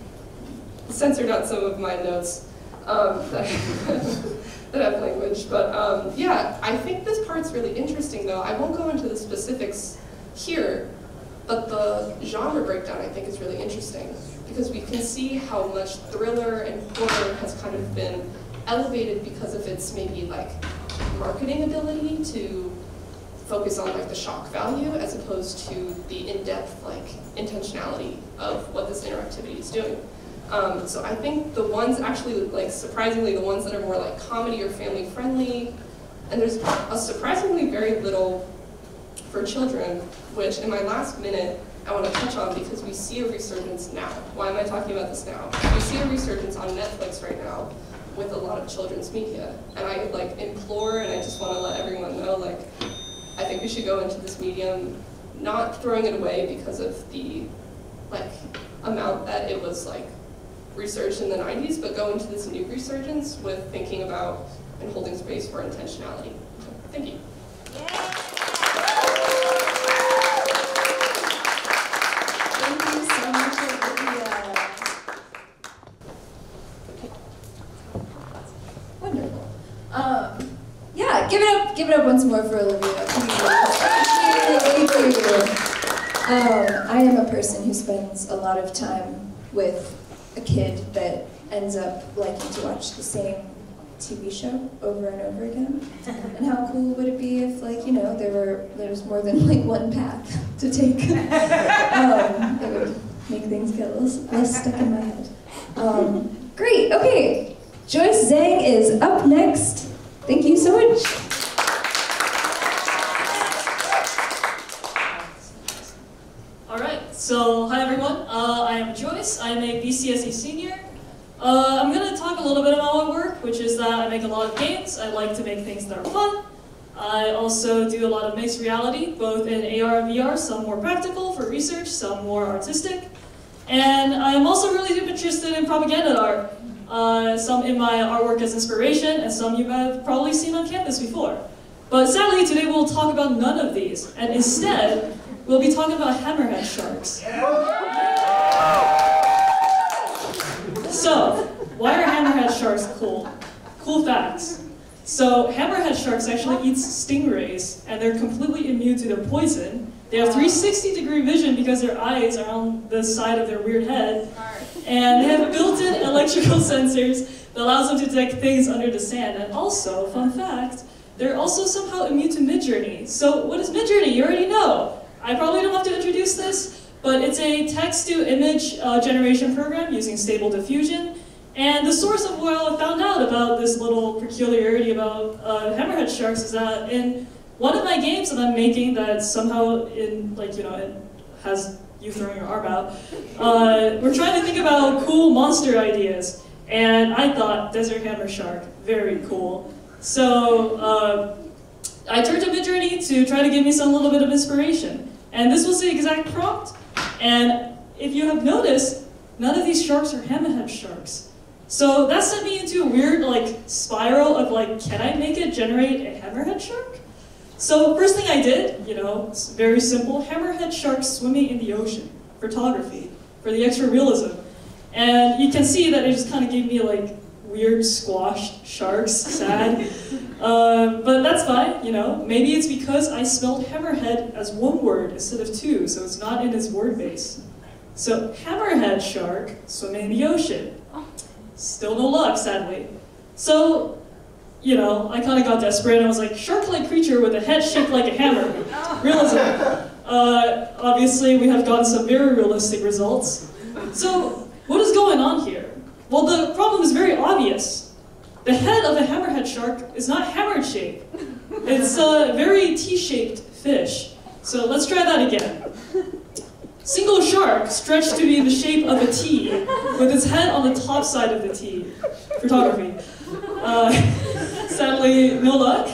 censored out some of my notes um, that, that have language, but um, yeah, I think this part's really interesting though. I won't go into the specifics here, but the genre breakdown I think is really interesting, because we can see how much thriller and horror has kind of been elevated because of its maybe like marketing ability to focus on like the shock value as opposed to the in-depth like intentionality of what this interactivity is doing. Um, so I think the ones actually like surprisingly the ones that are more like comedy or family friendly, and there's a surprisingly very little for children, which in my last minute I want to touch on because we see a resurgence now. Why am I talking about this now? We see a resurgence on Netflix right now with a lot of children's media, and I like implore and I just want to let everyone know like I think we should go into this medium not throwing it away because of the like amount that it was like researched in the nineties, but go into this new resurgence with thinking about and holding space for intentionality. So, thank you. Once more for Olivia. Thank you. Thank you. Um, I am a person who spends a lot of time with a kid that ends up liking to watch the same T V show over and over again. And how cool would it be if, like, you know, there were there was more than like one path to take? um, it would make things get a little less stuck in my head. Um, great. Okay, Joyce Zhang is up next. Thank you so much. So, hi everyone, uh, I am Joyce, I'm a B C S E senior. Uh, I'm going to talk a little bit about my work, which is that I make a lot of games. I like to make things that are fun. I also do a lot of mixed reality, both in A R and V R, some more practical for research, some more artistic. And I'm also really interested in propaganda art, uh, some in my artwork as inspiration, and some you have probably seen on campus before. But sadly, today we'll talk about none of these, and instead, we'll be talking about hammerhead sharks. So, why are hammerhead sharks cool? Cool facts. So, hammerhead sharks actually eat stingrays, and they're completely immune to their poison. They have three hundred sixty degree vision because their eyes are on the side of their weird head. And they have built-in electrical sensors that allows them to detect things under the sand. And also, fun fact, they're also somehow immune to Midjourney. So, what is Midjourney? You already know. I probably don't have to introduce this, but it's a text-to-image uh, generation program using Stable Diffusion. And the source of where I found out about this little peculiarity about uh, hammerhead sharks is that in one of my games that I'm making that somehow in, like, you know, it has you throwing your arm out, uh, we're trying to think about cool monster ideas. And I thought, desert hammer shark, very cool. So uh, I turned to Midjourney to try to give me some little bit of inspiration. And this was the exact prompt. And if you have noticed, none of these sharks are hammerhead sharks. So that sent me into a weird like spiral of like, can I make it generate a hammerhead shark? So first thing I did, you know, it's very simple, hammerhead sharks swimming in the ocean, photography, for the extra realism. And you can see that it just kind of gave me like weird squashed sharks, sad. Uh, but that's fine, you know. Maybe it's because I spelled hammerhead as one word instead of two, so it's not in its word base. So, hammerhead shark swimming in the ocean. Still no luck, sadly. So, you know, I kind of got desperate and I was like, shark-like creature with a head shaped like a hammer. Realism. Uh, obviously, we have gotten some very realistic results. So, what is going on here? Well, the problem is very obvious. The head of a hammerhead shark is not hammer-shaped. It's a very T-shaped fish. So let's try that again. Single shark stretched to be in the shape of a T, with its head on the top side of the T. Photography. Uh, sadly, no luck.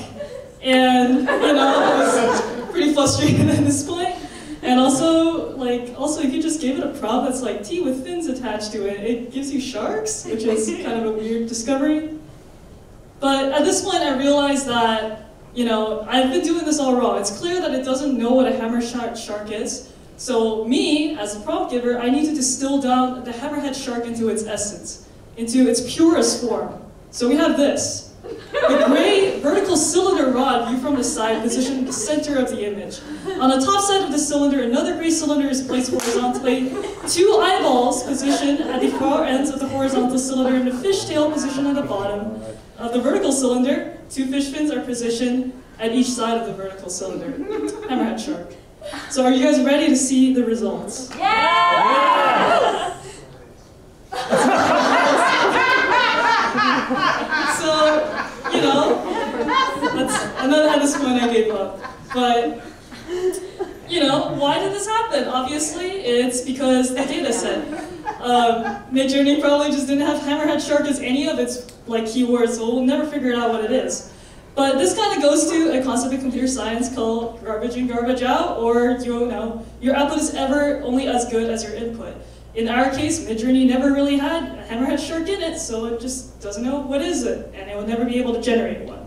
And, you know, it was pretty frustrating at this point. And also, like, also if you just give it a prop that's like T with fins attached to it, it gives you sharks, which is kind of a weird discovery. But at this point, I realized that, you know, I've been doing this all wrong. It's clear that it doesn't know what a hammerhead shark is. So me, as a prop giver, I need to distill down the hammerhead shark into its essence, into its purest form. So we have this. The gray vertical cylinder rod viewed from the side positioned in the center of the image. On the top side of the cylinder, another gray cylinder is placed horizontally. Two eyeballs positioned at the far ends of the horizontal cylinder and a fishtail positioned at the bottom of the vertical cylinder. Two fish fins are positioned at each side of the vertical cylinder. Hammerhead shark. So are you guys ready to see the results? Yes! So, you know, that's, and then at this point I gave up. But, you know, why did this happen? Obviously, it's because the data set. Um, Midjourney probably just didn't have hammerhead shark as any of its like keywords, so we'll never figure out what it is. But this kind of goes to a concept in computer science called garbage in, garbage out, or you know, your output is ever only as good as your input. In our case, Midjourney never really had a hammerhead shark in it, so it just doesn't know what is it, and it will never be able to generate one.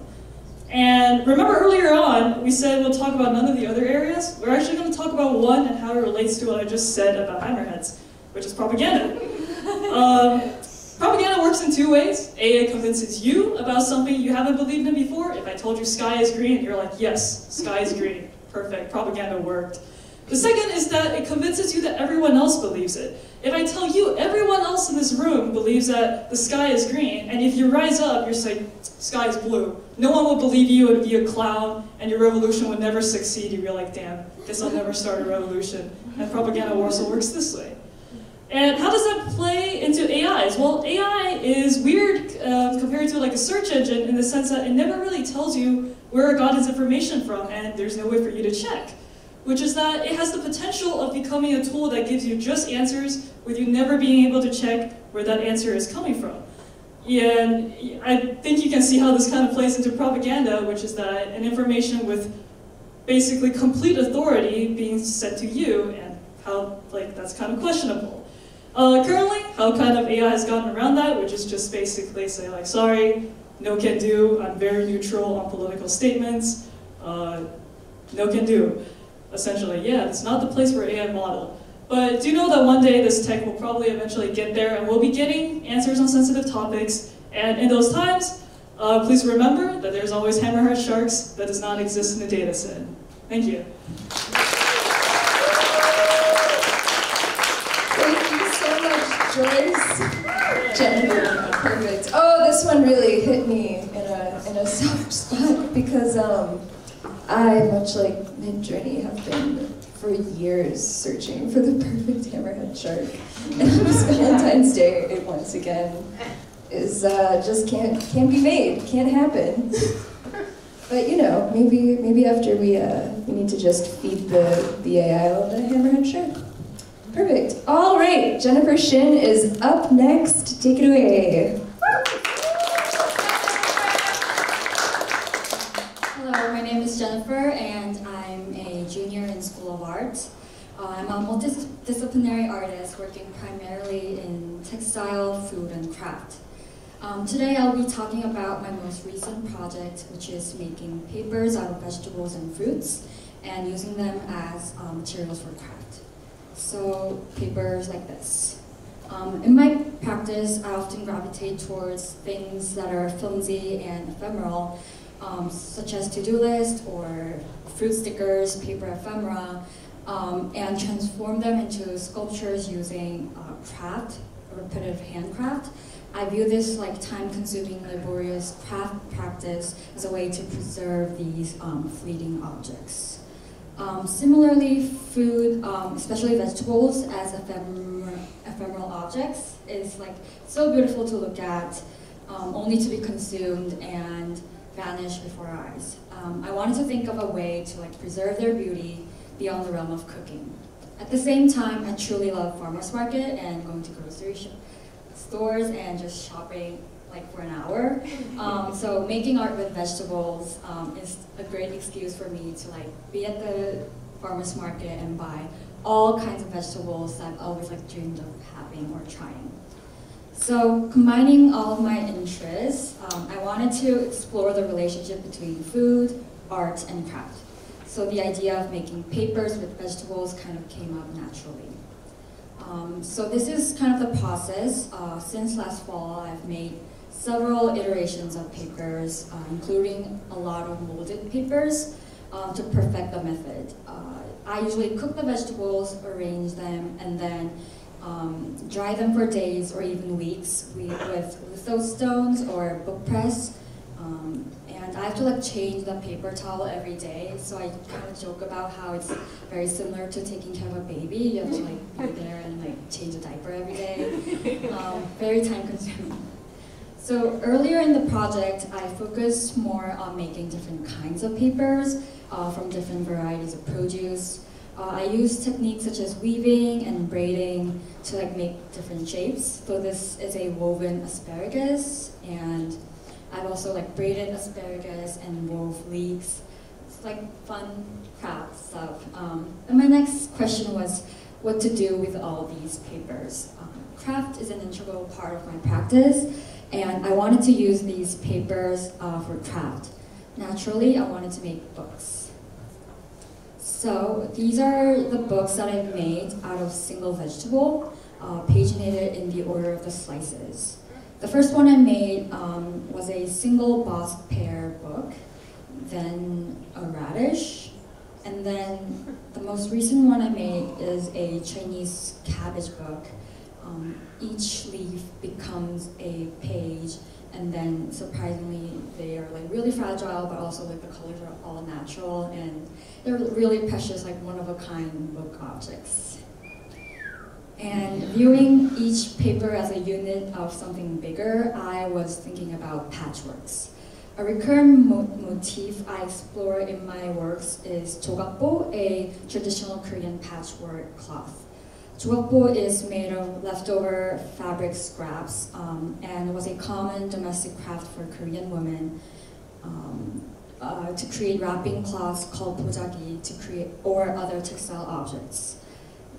And remember earlier on, we said we'll talk about none of the other areas. We're actually going to talk about one and how it relates to what I just said about hammerheads, which is propaganda. um, Propaganda works in two ways. A, it convinces you about something you haven't believed in before. If I told you sky is green, you're like, yes, sky is green. Perfect, propaganda worked. The second is that it convinces you that everyone else believes it. If I tell you everyone else in this room believes that the sky is green, and if you rise up, you're saying, sky is blue, no one will believe you, it would be a clown, and your revolution would never succeed. You'd be like, damn, guess I'll never start a revolution. And propaganda also works this way. And how does that play into A Is? Well, A I is weird uh, compared to like a search engine in the sense that it never really tells you where it got its information from, and there's no way for you to check. Which is that it has the potential of becoming a tool that gives you just answers with you never being able to check where that answer is coming from. And I think you can see how this kind of plays into propaganda, which is that an information with basically complete authority being sent to you, and how like that's kind of questionable. Uh, currently, how kind of A I has gotten around that, which is just basically say like, sorry, no can do, I'm very neutral on political statements, uh, no can do, essentially. Yeah, it's not the place where A I model. But do you know that one day this tech will probably eventually get there, and we'll be getting answers on sensitive topics, and in those times, uh, please remember that there's always hammerhead sharks that does not exist in the data set. Thank you. Joyce, Jennifer, perfect. Oh, this one really hit me in a in a soft spot because um, I, much like Midjourney, have been for years searching for the perfect hammerhead shark, and this Valentine's Day, it once again is uh, just can't can't be made, can't happen. But you know, maybe maybe after we uh, we need to just feed the the A I a little bit of hammerhead shark. Perfect. All right, Jennifer Shin is up next. Take it away. Hello, my name is Jennifer, and I'm a junior in School of Art. Uh, I'm a multidisciplinary artist working primarily in textile, food, and craft. Um, today, I'll be talking about my most recent project, which is making papers out of vegetables and fruits, and using them as um, materials for craft. So papers like this. Um, in my practice, I often gravitate towards things that are flimsy and ephemeral, um, such as to-do lists or fruit stickers, paper ephemera, um, and transform them into sculptures using uh, craft, repetitive handcraft. I view this like time-consuming, laborious craft practice as a way to preserve these um, fleeting objects. Um, similarly, food, um, especially vegetables, as ephemer ephemeral objects is like so beautiful to look at, um, only to be consumed and vanish before our eyes. Um, I wanted to think of a way to like preserve their beauty beyond the realm of cooking. At the same time, I truly love farmers market and going to grocery shop stores and just shopping like for an hour. Um, so making art with vegetables um, is a great excuse for me to like be at the farmers market and buy all kinds of vegetables that I've always like dreamed of having or trying. So combining all of my interests, um, I wanted to explore the relationship between food, art, and craft. So the idea of making papers with vegetables kind of came up naturally. Um, so this is kind of the process. Uh, since last fall, I've made several iterations of papers, uh, including a lot of molded papers uh, to perfect the method. Uh, I usually cook the vegetables, arrange them, and then um, dry them for days or even weeks with lithostones or book press. Um, and I have to like change the paper towel every day, so I kind of joke about how it's very similar to taking care of a baby. You have to like be there and like change a diaper every day. Um, very time consuming. So earlier in the project, I focused more on making different kinds of papers uh, from different varieties of produce. Uh, I used techniques such as weaving and braiding to like make different shapes. So this is a woven asparagus, and I've also like braided asparagus and wove leeks. It's like fun craft stuff. Um, and my next question was what to do with all these papers. Um, craft is an integral part of my practice, and I wanted to use these papers uh, for craft. Naturally, I wanted to make books. So these are the books that I've made out of single vegetable, uh, paginated in the order of the slices. The first one I made um, was a single boss pear book, then a radish, and then the most recent one I made is a Chinese cabbage book. Um, each leaf becomes a page, and then surprisingly they are like really fragile, but also like the colors are all natural and they're really precious, like one-of-a-kind book objects. And viewing each paper as a unit of something bigger, I was thinking about patchworks. A recurrent mo motif I explore in my works is jogakbo, a traditional Korean patchwork cloth. Jogakbo is made of leftover fabric scraps um, and was a common domestic craft for Korean women um, uh, to create wrapping cloths called pojagi to create or other textile objects.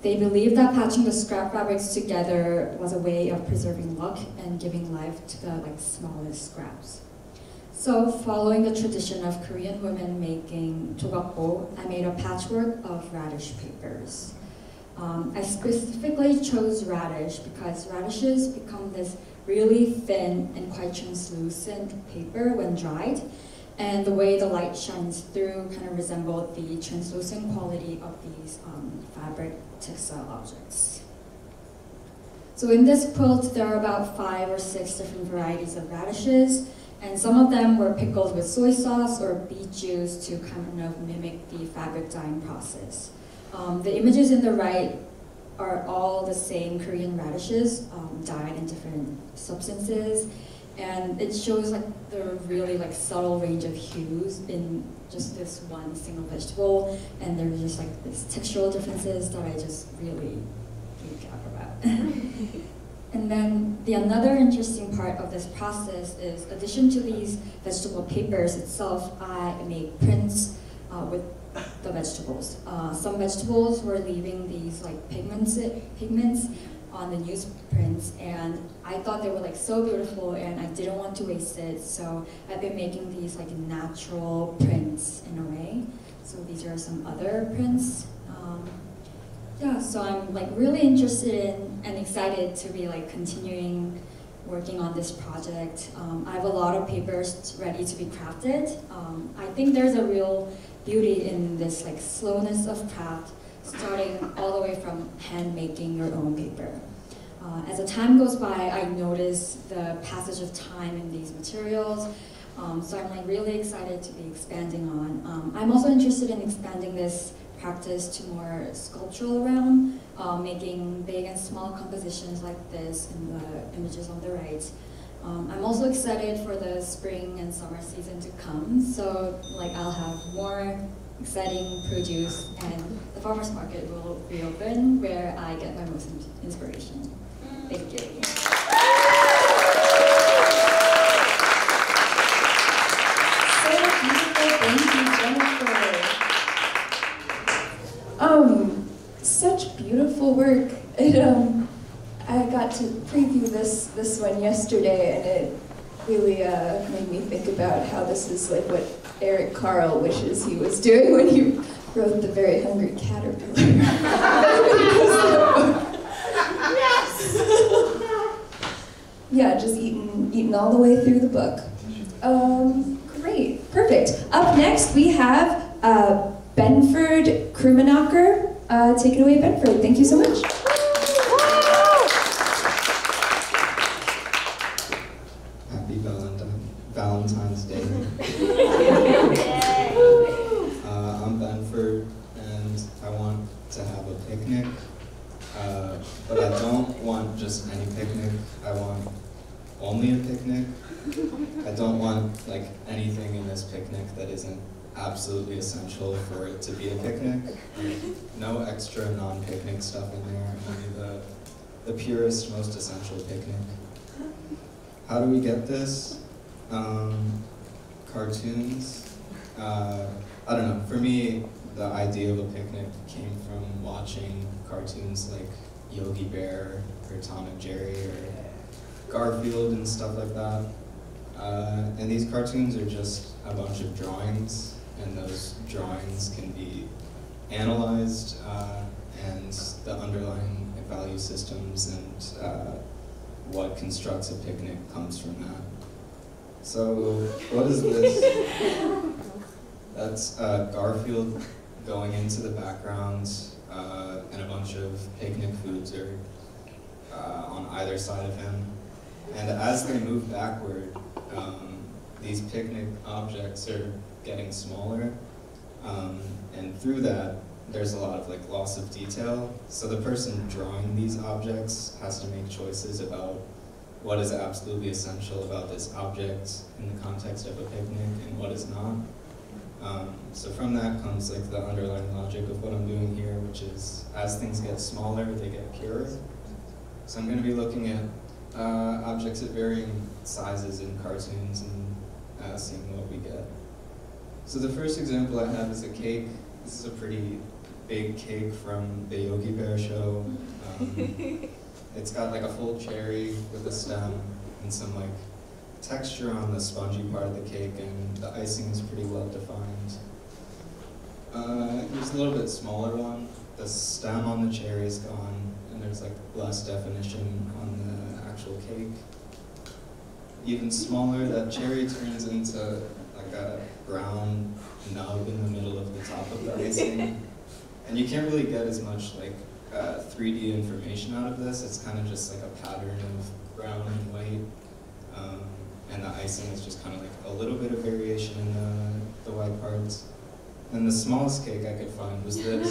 They believed that patching the scrap fabrics together was a way of preserving luck and giving life to the like smallest scraps. So, following the tradition of Korean women making jogakbo, I made a patchwork of radish papers. Um, I specifically chose radish because radishes become this really thin and quite translucent paper when dried, and the way the light shines through kind of resembled the translucent quality of these um, fabric textile objects. So in this quilt, there are about five or six different varieties of radishes, and some of them were pickled with soy sauce or beet juice to kind of mimic the fabric dyeing process. Um, the images in the right are all the same Korean radishes, um, dyed in different substances, and it shows like the really like subtle range of hues in just this one single vegetable, and there's just like these textural differences that I just really geek out about. And then the another interesting part of this process is, in addition to these vegetable papers itself, I make prints uh, with the vegetables. Uh, some vegetables were leaving these like pigments, pigments on the newsprints, and I thought they were like so beautiful, and I didn't want to waste it. So I've been making these like natural prints in a way. So these are some other prints. Um, yeah, so I'm like really interested in and excited to be like continuing working on this project. Um, I have a lot of papers ready to be crafted. Um, I think there's a real beauty in this like slowness of craft, starting all the way from hand making your own paper. Uh, as the time goes by, I notice the passage of time in these materials, um, so I'm like really excited to be expanding on. Um, I'm also interested in expanding this practice to more sculptural realm, uh, making big and small compositions like this in the images on the right. Um, I'm also excited for the spring and summer season to come, so like I'll have more exciting produce and the the farmers market will reopen, where I get my most inspiration. Thank you. Thank you, Jennifer. Um, such beautiful work. It, um, I got to preview this this one yesterday, and it really uh, made me think about how this is like what Eric Carle wishes he was doing when he wrote The Very Hungry Caterpillar. Yes. Yeah, just eating eating all the way through the book. Um, Great, perfect. Up next, we have uh, Benford Krummenacher. Uh, take it away, Benford. Thank you so much. Happy Valentine, Valentine's Day. uh, I'm Benford, and I want to have a picnic. Uh, but I don't want just any picnic. I want only a picnic. I don't want like anything in this picnic that isn't absolutely essential for it to be a picnic. No extra non-picnic stuff in there, only the, the purest, most essential picnic. How do we get this? Um, cartoons. Uh, I don't know, for me, the idea of a picnic came from watching cartoons like Yogi Bear or Tom and Jerry or Garfield and stuff like that. Uh, and these cartoons are just a bunch of drawings, and those drawings can be analyzed, uh, and the underlying value systems and uh, what constructs a picnic comes from that. So, what is this? That's uh, Garfield going into the background, uh, and a bunch of picnic foods are uh, on either side of him. And as they move backward, Um, these picnic objects are getting smaller, um, and through that, there's a lot of like loss of detail. So the person drawing these objects has to make choices about what is absolutely essential about this object in the context of a picnic and what is not. Um, so from that comes like the underlying logic of what I'm doing here, which is as things get smaller, they get purer. So I'm going to be looking at Uh, objects of varying sizes in cartoons and uh, seeing what we get. So the first example I have is a cake. This is a pretty big cake from the Yogi Bear show. Um, it's got like a full cherry with a stem and some like texture on the spongy part of the cake, and the icing is pretty well defined. Uh, there's a little bit smaller one. The stem on the cherry is gone, and there's like less definition on the cake. Even smaller, that cherry turns into like a brown nub in the middle of the top of the icing. And you can't really get as much like uh, three D information out of this. It's kind of just like a pattern of brown and white. Um, and the icing is just kind of like a little bit of variation in the, the white parts. And the smallest cake I could find was this,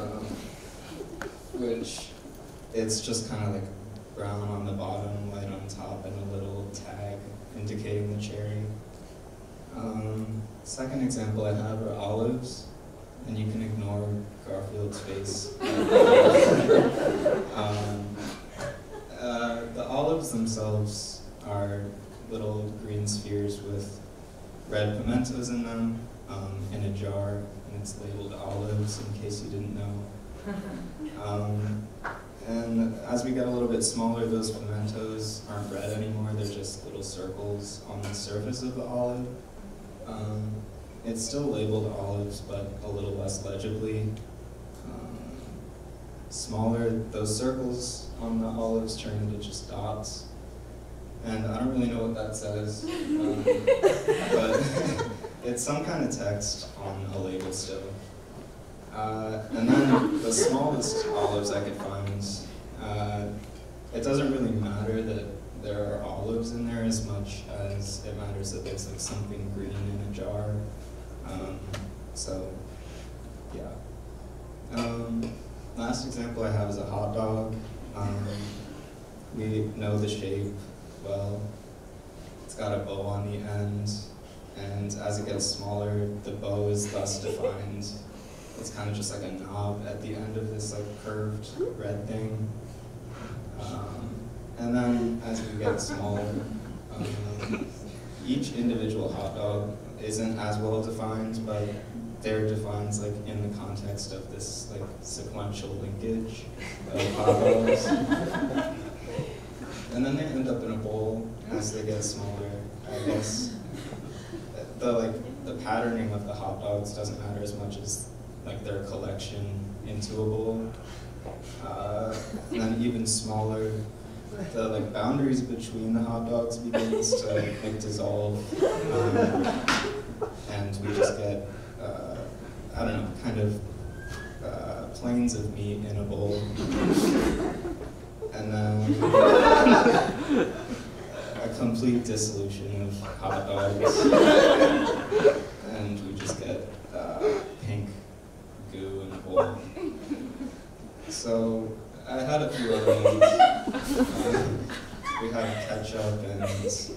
um, which it's just kind of like brown on the bottom, white on top, and a little tag indicating the cherry. Um, second example I have are olives, and you can ignore Garfield's face. um, uh, the olives themselves are little green spheres with red pimentos in them, um, in a jar, and it's labeled olives in case you didn't know. Um, And as we get a little bit smaller, those pimentos aren't red anymore. They're just little circles on the surface of the olive. Um, it's still labeled olives, but a little less legibly. Um, smaller, those circles on the olives turn into just dots. And I don't really know what that says, um, but it's some kind of text on a label still. Uh, and then the smallest olives I could find, uh, it doesn't really matter that there are olives in there as much as it matters that there's like something green in a jar. Um, so, yeah. Um, last example I have is a hot dog. Um, we know the shape well. It's got a bow on the end, and as it gets smaller, the bow is less defined. it's kind of just like a knob at the end of this like curved red thing. Um, and then as we get smaller, um, each individual hot dog isn't as well defined, but they're defined like in the context of this like sequential linkage of hot dogs. And then they end up in a bowl as they get smaller, I guess. The like the patterning of the hot dogs doesn't matter as much as like their collection into a bowl. Uh, and then even smaller, the like boundaries between the hot dogs begins to like dissolve, um, and we just get uh, I don't know, kind of uh, planes of meat in a bowl, and then a complete dissolution of hot dogs, and we just get uh, pink goo in a bowl. So I had a few other ones. Um, we had ketchup and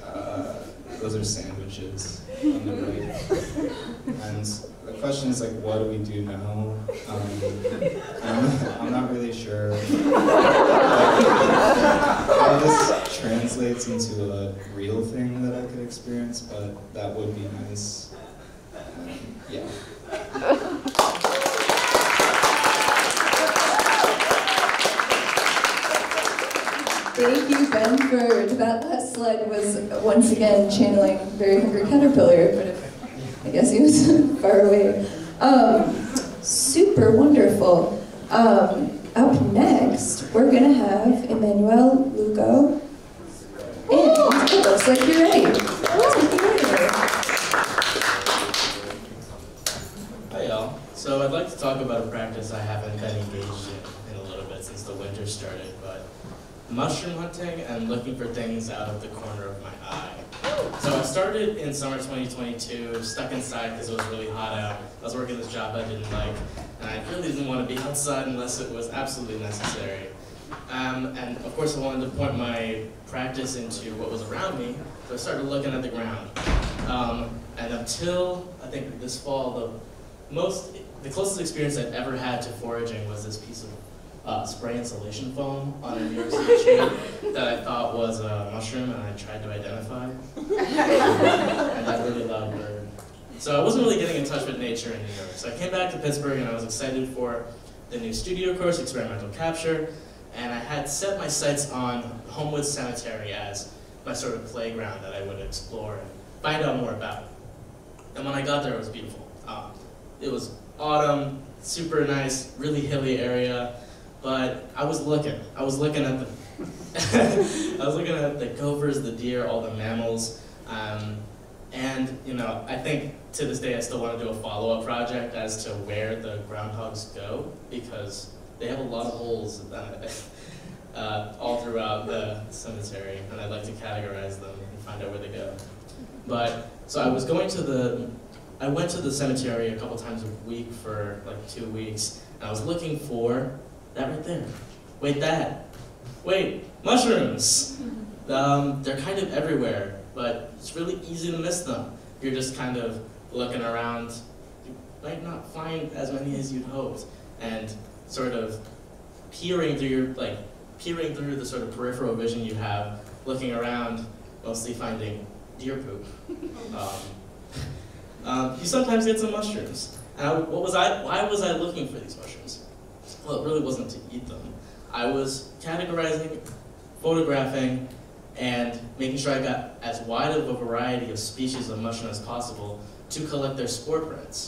uh, those are sandwiches on the right. And the question is like, what do we do now? Um, I'm, I'm not really sure how this translates into a real thing that I could experience, but that would be nice. Um, yeah. Thank you, Ben, for that last slide was once again channeling Very Hungry Caterpillar, but if, I guess he was far away. Um, super wonderful. Um, up next, we're gonna have Emmanuel Lugo. And it looks like you're ready. Hi y'all. So I'd like to talk about a practice I haven't been engaged in in a little bit since the winter started, but mushroom hunting and looking for things out of the corner of my eye. So I started in summer twenty twenty-two, stuck inside because it was really hot out. I was working this job I didn't like, and I really didn't want to be outside unless it was absolutely necessary. Um, and of course I wanted to point my practice into what was around me, so I started looking at the ground. Um, and until, I think this fall, the, most, the closest experience I've ever had to foraging was this piece of Uh, spray insulation foam on a New York City tree that I thought was a mushroom and I tried to identify. And that really loud bird. So I wasn't really getting in touch with nature in New York. So I came back to Pittsburgh and I was excited for the new studio course, Experimental Capture, and I had set my sights on Homewood Cemetery as my sort of playground that I would explore and find out more about. And when I got there, it was beautiful. Uh, it was autumn, super nice, really hilly area. But I was looking. I was looking at the, I was looking at the gophers, the deer, all the mammals, um, and you know, I think to this day I still want to do a follow-up project as to where the groundhogs go because they have a lot of holes uh, uh, all throughout the cemetery, and I'd like to categorize them and find out where they go. But so I was going to the, I went to the cemetery a couple times a week for like two weeks, and I was looking for. That right there. Wait, that. Wait, mushrooms. Um, they're kind of everywhere, but it's really easy to miss them. You're just kind of looking around. You might not find as many as you'd hoped, and sort of peering through your like peering through the sort of peripheral vision you have, looking around, mostly finding deer poop. um, um, you sometimes get some mushrooms. And I, what was I? Why was I looking for these mushrooms? Well, it really wasn't to eat them. I was categorizing, photographing, and making sure I got as wide of a variety of species of mushroom as possible to collect their spore prints.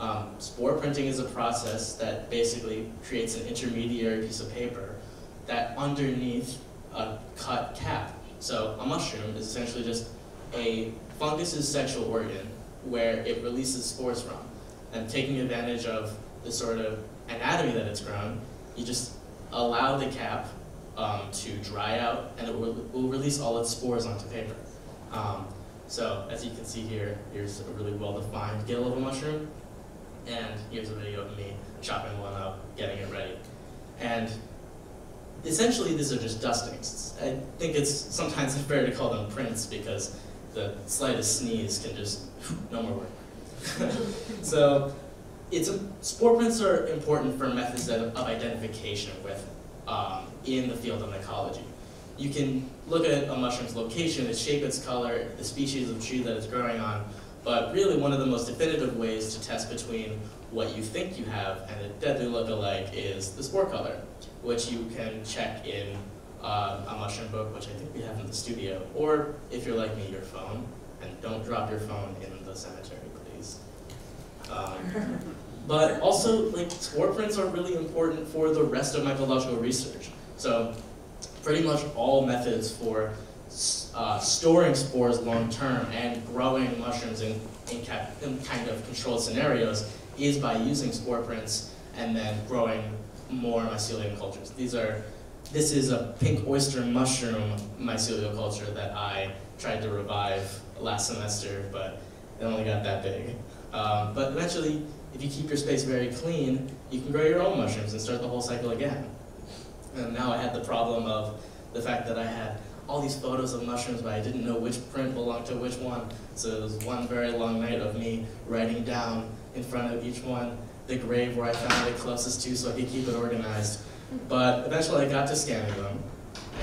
Um, spore printing is a process that basically creates an intermediary piece of paper that underneath a cut cap. So a mushroom is essentially just a fungus's sexual organ where it releases spores from. And taking advantage of the sort of anatomy that it's grown, you just allow the cap um, to dry out and it will, will release all its spores onto paper. Um, so as you can see here, here's a really well-defined gill of a mushroom, and here's a video of me chopping one up, getting it ready. And essentially these are just dustings. I think it's sometimes unfair to call them prints because the slightest sneeze can just, no more work. So it's a, spore prints are important for methods of, of identification with um, in the field of mycology. You can look at a mushroom's location, its shape, its color, the species of tree that it's growing on, but really one of the most definitive ways to test between what you think you have and a deadly look-alike is the spore color, which you can check in uh, a mushroom book, which I think we have in the studio, or if you're like me, your phone, and don't drop your phone in the cemetery, please. Um, but also, like, spore prints are really important for the rest of mycological research. So pretty much all methods for uh, storing spores long-term and growing mushrooms in, in, cap in kind of controlled scenarios is by using spore prints and then growing more mycelium cultures. These are, this is a pink oyster mushroom mycelial culture that I tried to revive last semester, but it only got that big. Um, but eventually, if you keep your space very clean, you can grow your own mushrooms and start the whole cycle again. And now I had the problem of the fact that I had all these photos of mushrooms, but I didn't know which print belonged to which one. So it was one very long night of me writing down in front of each one the grave where I found it closest to so I could keep it organized. But eventually I got to scanning them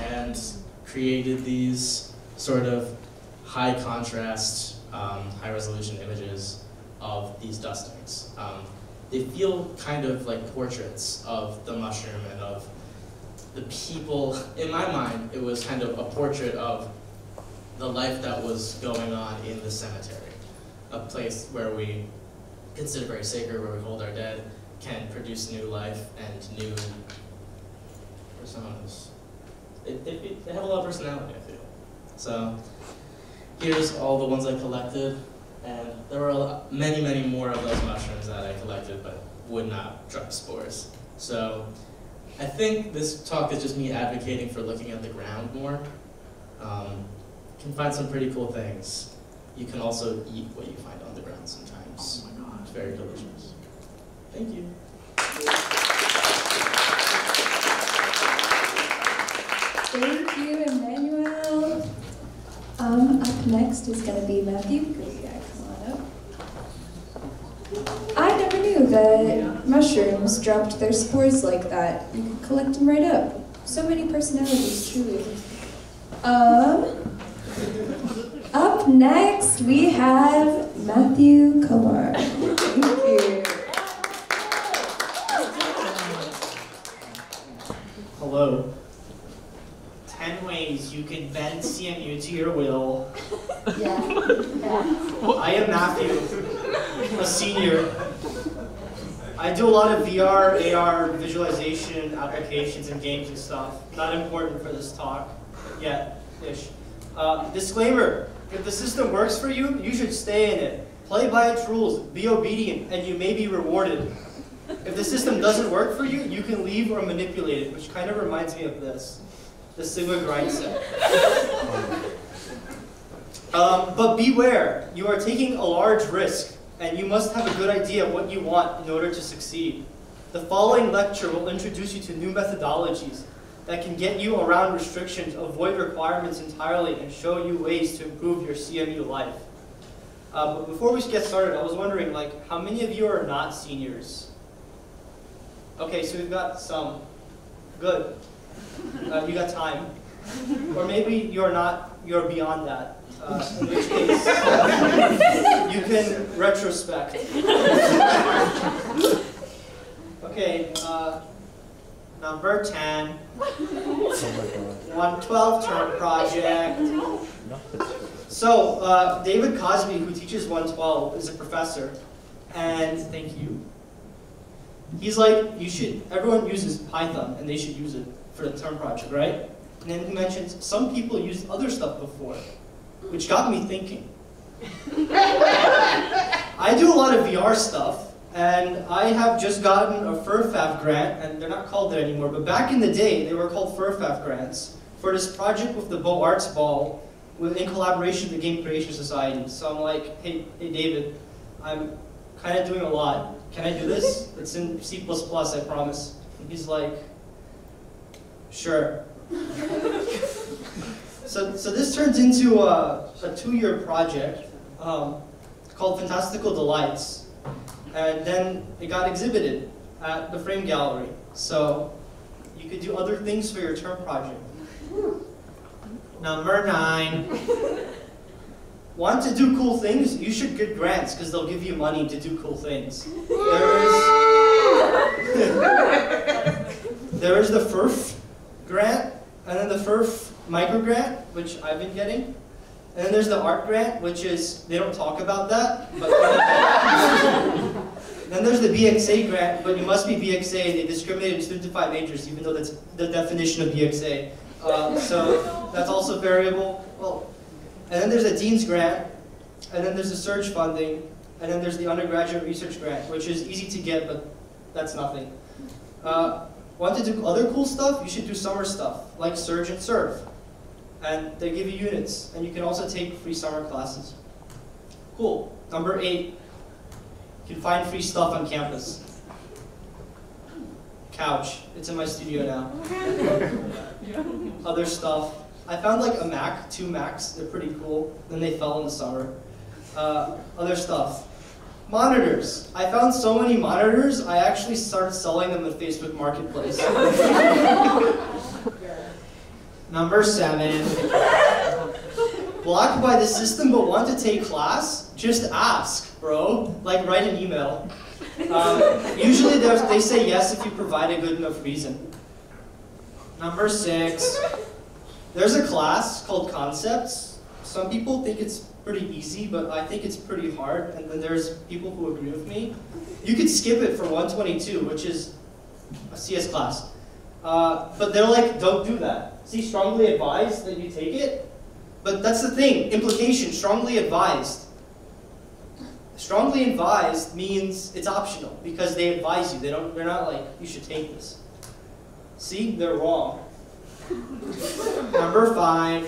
and created these sort of high contrast, um, high resolution images of these dustings. Um, they feel kind of like portraits of the mushroom and of the people. In my mind, it was kind of a portrait of the life that was going on in the cemetery, a place where we consider very sacred, where we hold our dead, can produce new life and new personas. They, they, they have a lot of personality, I feel. So here's all the ones I collected, and there were a lot, many, many more of those mushrooms that I collected but would not drop spores. So I think this talk is just me advocating for looking at the ground more. Um, you can find some pretty cool things. You can also eat what you find on the ground sometimes. Oh my God. It's very delicious. Thank you. Thank you, Emmanuel. Um, up next is going to be Matthew. I never knew that yeah. mushrooms dropped their spores like that. You could collect them right up. So many personalities, truly. Um, up next, we have Matthew Komar. Thank you. Hello. ten ways you can bend C M U to your will. Yeah. yeah. Well, I am Matthew. A senior. I do a lot of V R, A R visualization applications and games and stuff. Not important for this talk yet, ish. Uh, disclaimer, if the system works for you, you should stay in it. Play by its rules, be obedient, and you may be rewarded. If the system doesn't work for you, you can leave or manipulate it, which kind of reminds me of this, the Sigma grind set. um, but beware, you are taking a large risk, and you must have a good idea of what you want in order to succeed. The following lecture will introduce you to new methodologies that can get you around restrictions, avoid requirements entirely, and show you ways to improve your C M U life. Uh, but before we get started, I was wondering, like, how many of you are not seniors? Okay, so we've got some. Good. Uh, you got time. Or maybe you're not, you're beyond that. Uh, in which case, uh, you can retrospect. Okay, uh, number ten. One twelve-term project. So, uh, David Cosby, who teaches one twelve, is a professor. And thank you. He's like, you should, everyone uses Python, and they should use it for the term project, right? And then he mentions, some people used other stuff before, which got me thinking. I do a lot of V R stuff, and I have just gotten a F R F F grant, and they're not called that anymore, but back in the day, they were called F R F F grants, for this project with the Beaux Arts Ball, with, in collaboration with the Game Creation Society. So I'm like, hey, hey David, I'm kind of doing a lot. Can I do this? It's in C plus plus, I promise. And he's like, sure. So, so this turns into a, a two-year project um, called Fantastical Delights. and then it got exhibited at the Frame Gallery. So you could do other things for your term project. Number nine. Want to do cool things? You should get grants, because they'll give you money to do cool things. There is, there is the F R F F grant, and then the F R F F micro grant, which I've been getting. And then there's the art grant, which is, they don't talk about that. But then there's the B X A grant, but you must be B X A. They discriminated student to five majors, even though that's the definition of B X A. Uh, so that's also variable. Well, and then there's a dean's grant, and then there's the surge funding, and then there's the undergraduate research grant, which is easy to get, but that's nothing. Uh, want to do other cool stuff? You should do summer stuff, like surge and serve. And they give you units, and you can also take free summer classes. Cool. Number eight, you can find free stuff on campus. Couch, it's in my studio now. Other stuff. I found like a Mac, two Macs, they're pretty cool. Then they fell in the summer. Uh, other stuff. Monitors. I found so many monitors, I actually started selling them at Facebook Marketplace. Number seven, blocked by the system but want to take class? Just ask, bro. Like, write an email. Um, usually they say yes if you provide a good enough reason. Number six, there's a class called Concepts. Some people think it's pretty easy, but I think it's pretty hard, and then there's people who agree with me. You could skip it for one twenty-two, which is a C S class. Uh, but they're like, don't do that. See, strongly advised that you take it. But that's the thing, implication, strongly advised. Strongly advised means it's optional because they advise you. They don't, they're not like, you should take this. See, they're wrong. Number five,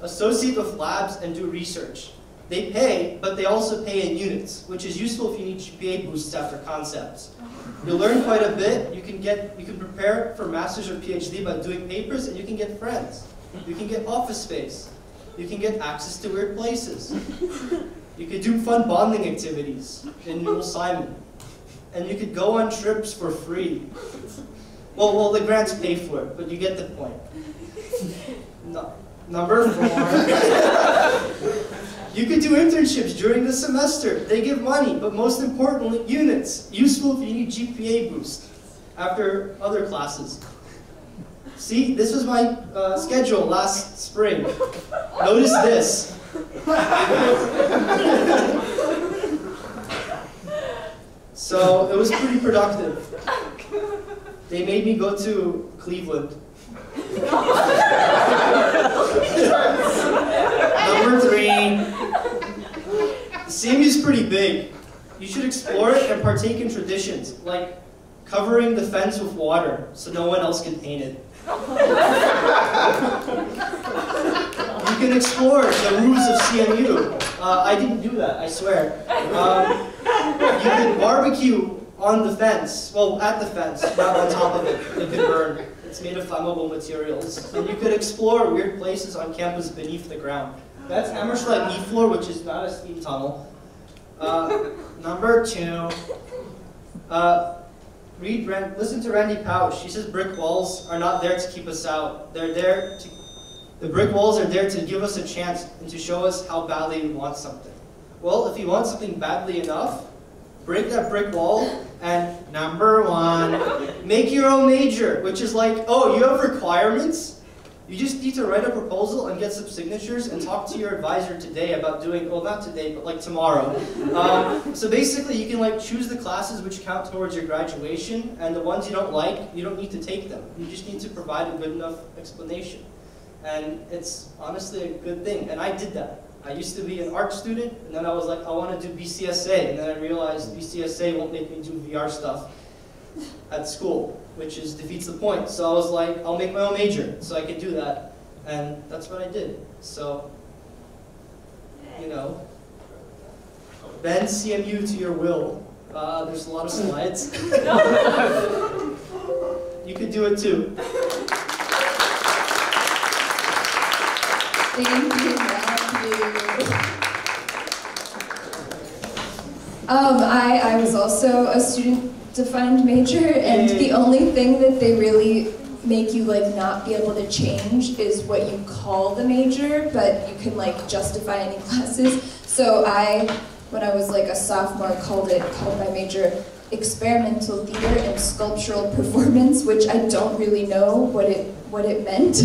associate with labs and do research. They pay, but they also pay in units, which is useful if you need G P A boosts after concepts. You learn quite a bit. You can get, you can prepare for master's or PhD by doing papers, and you can get friends. You can get office space. You can get access to weird places. You could do fun bonding activities in Newell Simon, and you could go on trips for free. Well, well, the grants pay for it, but you get the point. No, number four. You could do internships during the semester. They give money, but most importantly, units. Useful if you need G P A boost after other classes. See, this was my uh, schedule last spring. Notice this. So it was pretty productive. They made me go to Cleveland. Number three. C M U is pretty big. You should explore it and partake in traditions, like covering the fence with water so no one else can paint it. You can explore the rules of C M U. Uh, I didn't do that, I swear. Um, you can barbecue on the fence, well, at the fence, not on top of it. It can burn. It's made of flammable materials. And you could explore weird places on campus beneath the ground. That's Amherst-like E floor, which is not a steam tunnel. Uh, number two, uh, read, Rand, listen to Randy Pausch. She says brick walls are not there to keep us out. They're there to, the brick walls are there to give us a chance and to show us how badly we want something. Well, if you want something badly enough, break that brick wall. And number one, make your own major, which is like, oh, you have requirements? You just need to write a proposal and get some signatures and talk to your advisor today about doing, well, not today, but like tomorrow. Um, so basically, you can like choose the classes which count towards your graduation, and the ones you don't like, you don't need to take them. You just need to provide a good enough explanation. And it's honestly a good thing, and I did that. I used to be an art student, and then I was like, I want to do B C S A, and then I realized B C S A won't make me do V R stuff at school, which is defeats the point. So I was like, I'll make my own major, so I can do that. And that's what I did. So, you know, bend C M U to your will. Uh, there's a lot of slides. You could do it too. Thank you, Matthew. Um, I, I was also a student-defined major, and the only thing that they really make you like not be able to change is what you call the major, but you can like justify any classes. So I, when I was like a sophomore, called it, called my major experimental theater and sculptural performance, which I don't really know what it what it meant.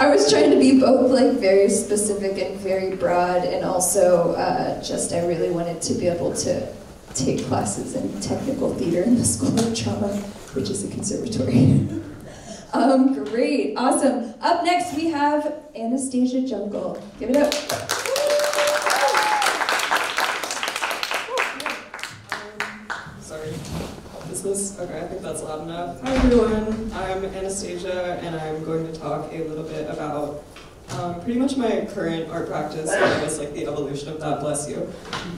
I was trying to be both like very specific and very broad, and also uh, just I really wanted to be able to take classes in technical theater in the School of Drama, which is a conservatory. um, great, awesome. Up next we have Anastasia Jungle. Give it up. Okay, I think that's loud enough. Hi everyone, I'm Anastasia and I'm going to talk a little bit about um, pretty much my current art practice, and I guess like the evolution of that, bless you.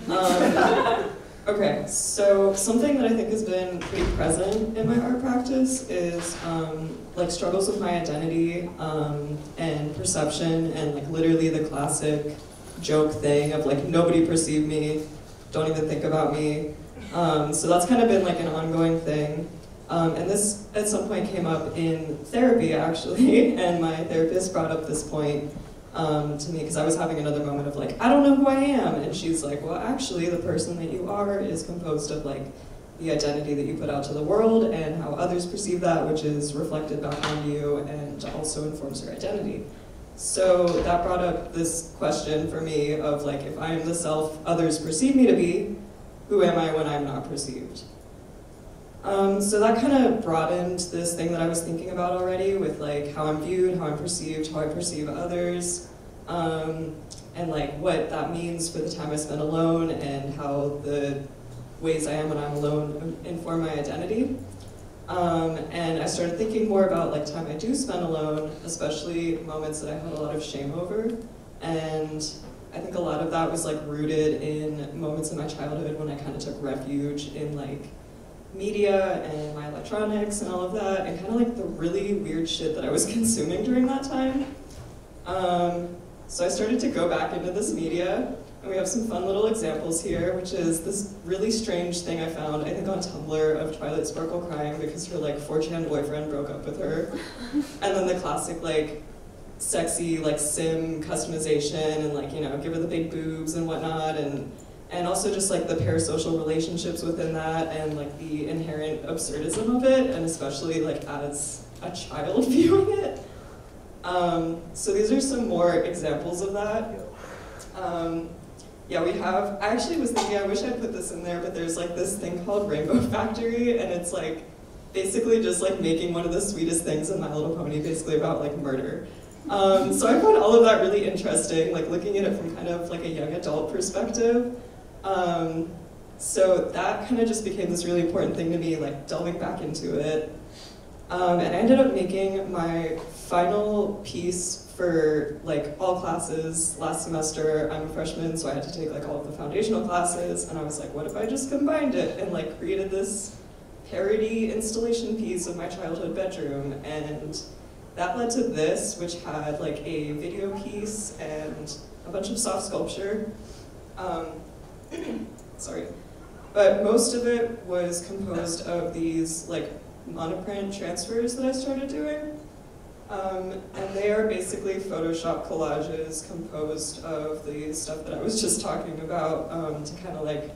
Um, okay, so something that I think has been pretty present in my art practice is um, like struggles with my identity um, and perception, and like literally the classic joke thing of like nobody perceived me, don't even think about me. Um, so that's kind of been like an ongoing thing, um, and this at some point came up in therapy actually, and my therapist brought up this point um, to me because I was having another moment of like, I don't know who I am, and she's like, well actually the person that you are is composed of like the identity that you put out to the world and how others perceive that, which is reflected back on you and also informs your identity. So that brought up this question for me of like, if I am the self others perceive me to be, who am I when I'm not perceived? Um, so that kind of broadened this thing that I was thinking about already with like how I'm viewed, how I'm perceived, how I perceive others, um, and like what that means for the time I spend alone and how the ways I am when I'm alone inform my identity. Um, and I started thinking more about like time I do spend alone, especially moments that I had a lot of shame over, and I think a lot of that was like rooted in moments in my childhood when I kind of took refuge in like media and my electronics and all of that, and kind of like the really weird shit that I was consuming during that time. Um, so I started to go back into this media, and we have some fun little examples here, which is this really strange thing I found, I think on Tumblr, of Twilight Sparkle crying because her like four chan boyfriend broke up with her. And then the classic like sexy like sim customization and like, you know, give her the big boobs and whatnot, and and also just like the parasocial relationships within that and like the inherent absurdism of it, and especially like as a child viewing it. Um, so these are some more examples of that. Um, yeah, we have, I actually was thinking, I wish I put this in there, but there's like this thing called Rainbow Factory, and it's like basically just like making one of the sweetest things in My Little Pony basically about like murder. Um, so I found all of that really interesting, like looking at it from kind of like a young adult perspective. Um, so that kind of just became this really important thing to me, like delving back into it. Um, and I ended up making my final piece for like all classes last semester. I'm a freshman, so I had to take like all of the foundational classes, and I was like, what if I just combined it and like created this parody installation piece of my childhood bedroom? And that led to this, which had like a video piece and a bunch of soft sculpture. Um, sorry. But most of it was composed of these like monoprint transfers that I started doing. Um, and they are basically Photoshop collages composed of the stuff that I was just talking about, um, to kind of like,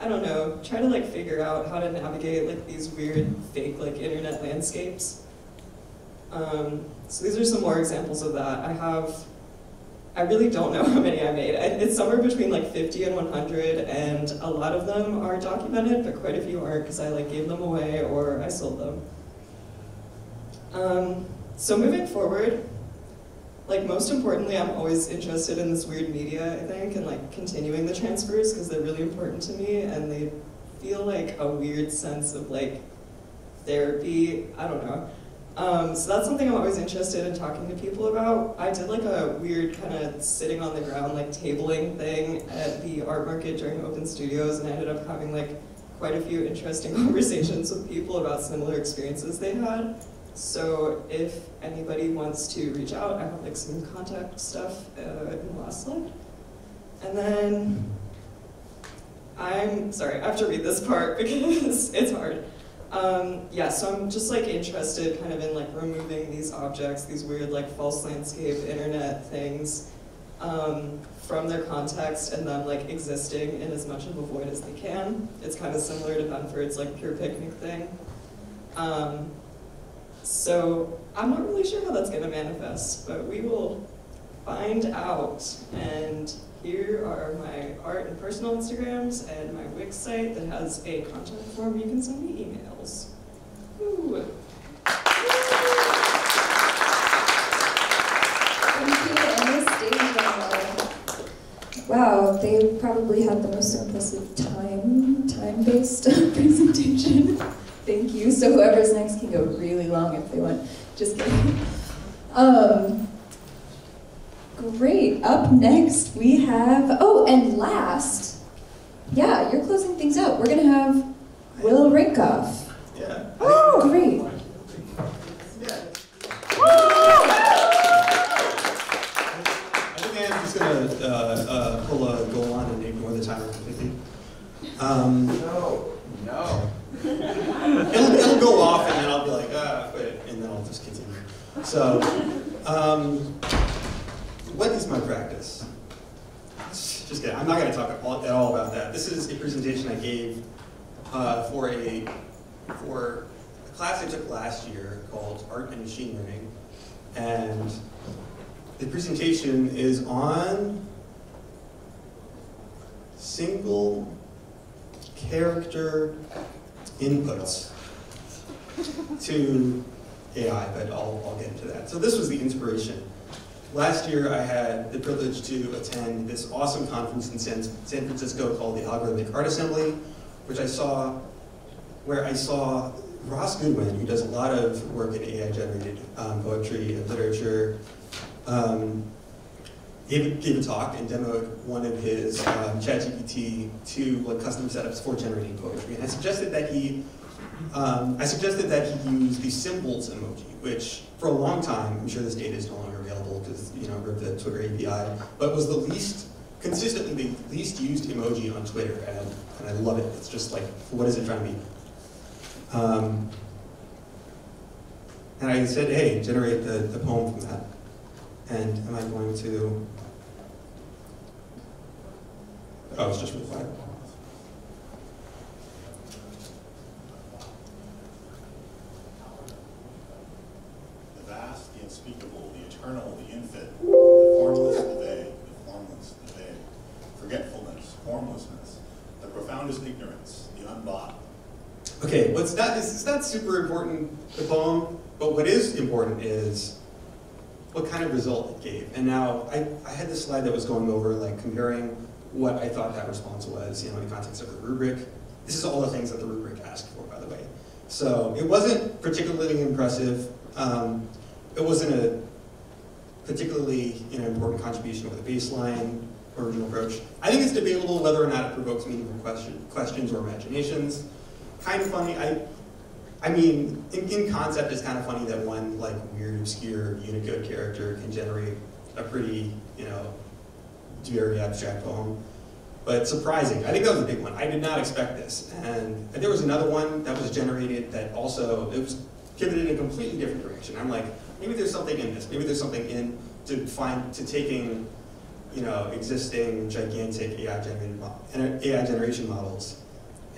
I don't know, try to like figure out how to navigate like these weird fake like internet landscapes. Um, so these are some more examples of that. I have, I really don't know how many I made. It's somewhere between like fifty and one hundred, and a lot of them are documented, but quite a few aren't because I like gave them away or I sold them. Um, so moving forward, like most importantly, I'm always interested in this weird media, I think, and like continuing the transfers because they're really important to me, and they feel like a weird sense of like therapy, I don't know. Um, so that's something I'm always interested in talking to people about. I did like a weird kind of sitting on the ground, like tabling thing at the art market during Open Studios, and I ended up having like quite a few interesting conversations with people about similar experiences they had. So if anybody wants to reach out, I have like some contact stuff uh, in the last slide. And then I'm sorry, I have to read this part because it's hard. Um, yeah, so I'm just like interested kind of in like removing these objects, these weird like false landscape internet things um, from their context and them like existing in as much of a void as they can. It's kind of similar to Benford's like pure picnic thing. Um, so I'm not really sure how that's gonna manifest, but we will find out. And here are my art and personal Instagrams and my Wix site that has a contact form. You can send me emails. Woo. Thank you, and this stage demo. Wow, they probably had the most impressive time, time-based presentation. Thank you. So whoever's next can go really long if they want. Just kidding. Um, Great. Up next we have, oh, and last, yeah, you're closing things out. We're going to have Will Rinkoff. Yeah. Oh, great. Yeah. I think I'm just going to uh, uh, pull a goal on and ignore the timer completely. Um, no, no. it'll, it'll go off and then I'll be like, ah, quit it, and then I'll just continue. So, um, what is my practice? Just kidding, I'm not going to talk at all, at all about that. This is a presentation I gave uh, for, a, for a class I took last year called Art and Machine Learning. And the presentation is on single character inputs to A I, but I'll, I'll get into that. So this was the inspiration. Last year, I had the privilege to attend this awesome conference in San, San Francisco called the Algorithmic Art Assembly, which I saw, where I saw Ross Goodwin, who does a lot of work in A I-generated um, poetry and literature, um, gave, gave a talk and demoed one of his um, ChatGPT two like, custom setups for generating poetry. And I suggested that he, um, I suggested that he use the symbols emoji, which for a long time, I'm sure this data is no longer available because, you know, ripped the Twitter A P I, but was the least, consistently the least used emoji on Twitter, and, and I love it. It's just like, what is it trying to be? Um, and I said, hey, generate the, the poem from that. And am I going to, oh, it's just really quiet. Unspeakable, the eternal, the infinite, the formless, the vague, the formless, the vague, forgetfulness, formlessness, the profoundest ignorance, the unbought. Okay, what's not, it's not super important, the poem, but what is important is what kind of result it gave. And now, I, I had this slide that was going over, like, comparing what I thought that response was, you know, in the context of the rubric. This is all the things that the rubric asked for, by the way. So, it wasn't particularly impressive. Um, It wasn't a particularly, you know, important contribution with a baseline original approach. I think it's debatable whether or not it provokes meaningful question, questions or imaginations. Kind of funny. I, I mean, in, in concept, it's kind of funny that one like weird, obscure Unicode character can generate a pretty, you know, very abstract poem. But surprising. I think that was a big one. I did not expect this. And, and there was another one that was generated that also it was pivoted in a completely different direction. I'm like. Maybe there's something in this. Maybe there's something in to find to taking, you know, existing gigantic A I generated A I generation models,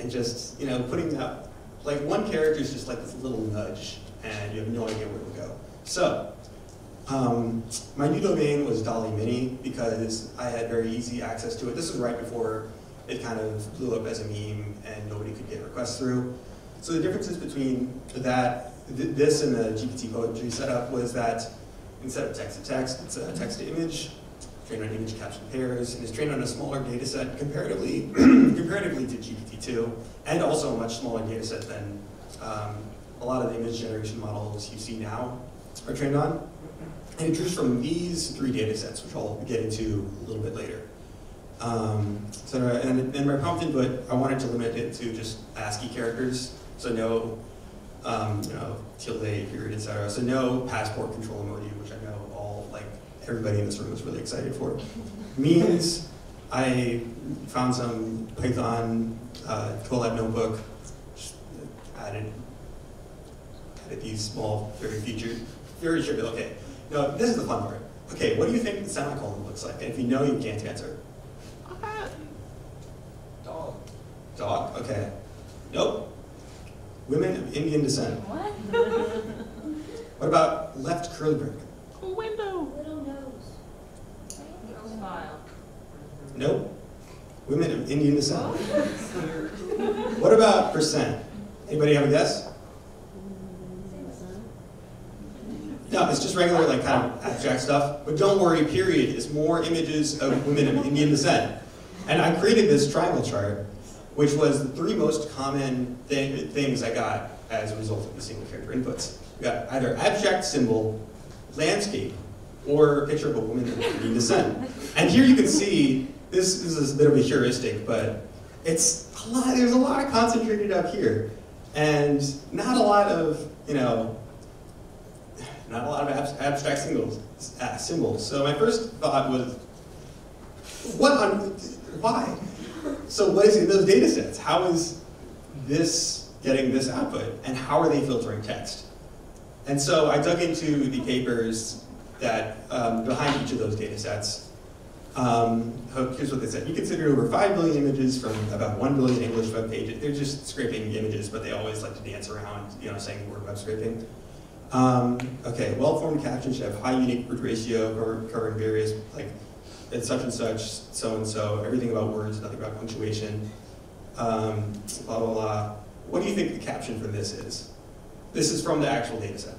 and just you know putting that like one character is just like this little nudge, and you have no idea where to go. So, um, my new domain was Dolly Mini because I had very easy access to it. This was right before it kind of blew up as a meme, and nobody could get requests through. So the differences between that. This and the G P T poetry setup was that instead of text to text, it's a text to image, trained on image caption pairs, and it's trained on a smaller data set comparatively, comparatively to G P T two, and also a much smaller data set than um, a lot of the image generation models you see now are trained on. And it drews from these three data sets, which I'll get into a little bit later. Um, so, and, and my prompt input, I wanted to limit it to just ASCII characters, so no. Um, you know, tilde, period, et cetera. So no passport control emoji, which I know all like everybody in this room is really excited for. Means I found some Python uh, Colab notebook, added, added these small, very featured, very trivial. Okay, now this is the fun part. Okay, what do you think the semicolon looks like? And if you know, you can't answer. Uh, dog. Dog, okay. Nope. Women of Indian descent. What? What about left curly bracket? A window. Little nose. Smile. Nope. Women of Indian descent. What about percent? Anybody have a guess? No, it's just regular, like, kind of abstract stuff. But don't worry, period is more images of women of Indian descent. And I created this tribal chart, which was the three most common thing, things I got as a result of the single character inputs. We got either abstract symbol, landscape, or a picture of a woman of Indian descent. And here you can see, this, this is a bit of a heuristic, but it's a lot, there's a lot concentrated up here. And not a lot of, you know, not a lot of ab abstract symbols, uh, symbols. So my first thought was, what on, why? So what is in those data sets? How is this getting this output? And how are they filtering text? And so I dug into the papers that um, behind each of those data sets. Um, here's what they said. You consider over five billion images from about one billion English web pages. They're just scraping images, but they always like to dance around, you know, saying the word web scraping. Um, okay, well-formed captions should have high unique word ratio, cover, covering various, like, it's such and such, so and so, everything about words, nothing about punctuation, um, blah, blah, blah. What do you think the caption for this is? This is from the actual data set.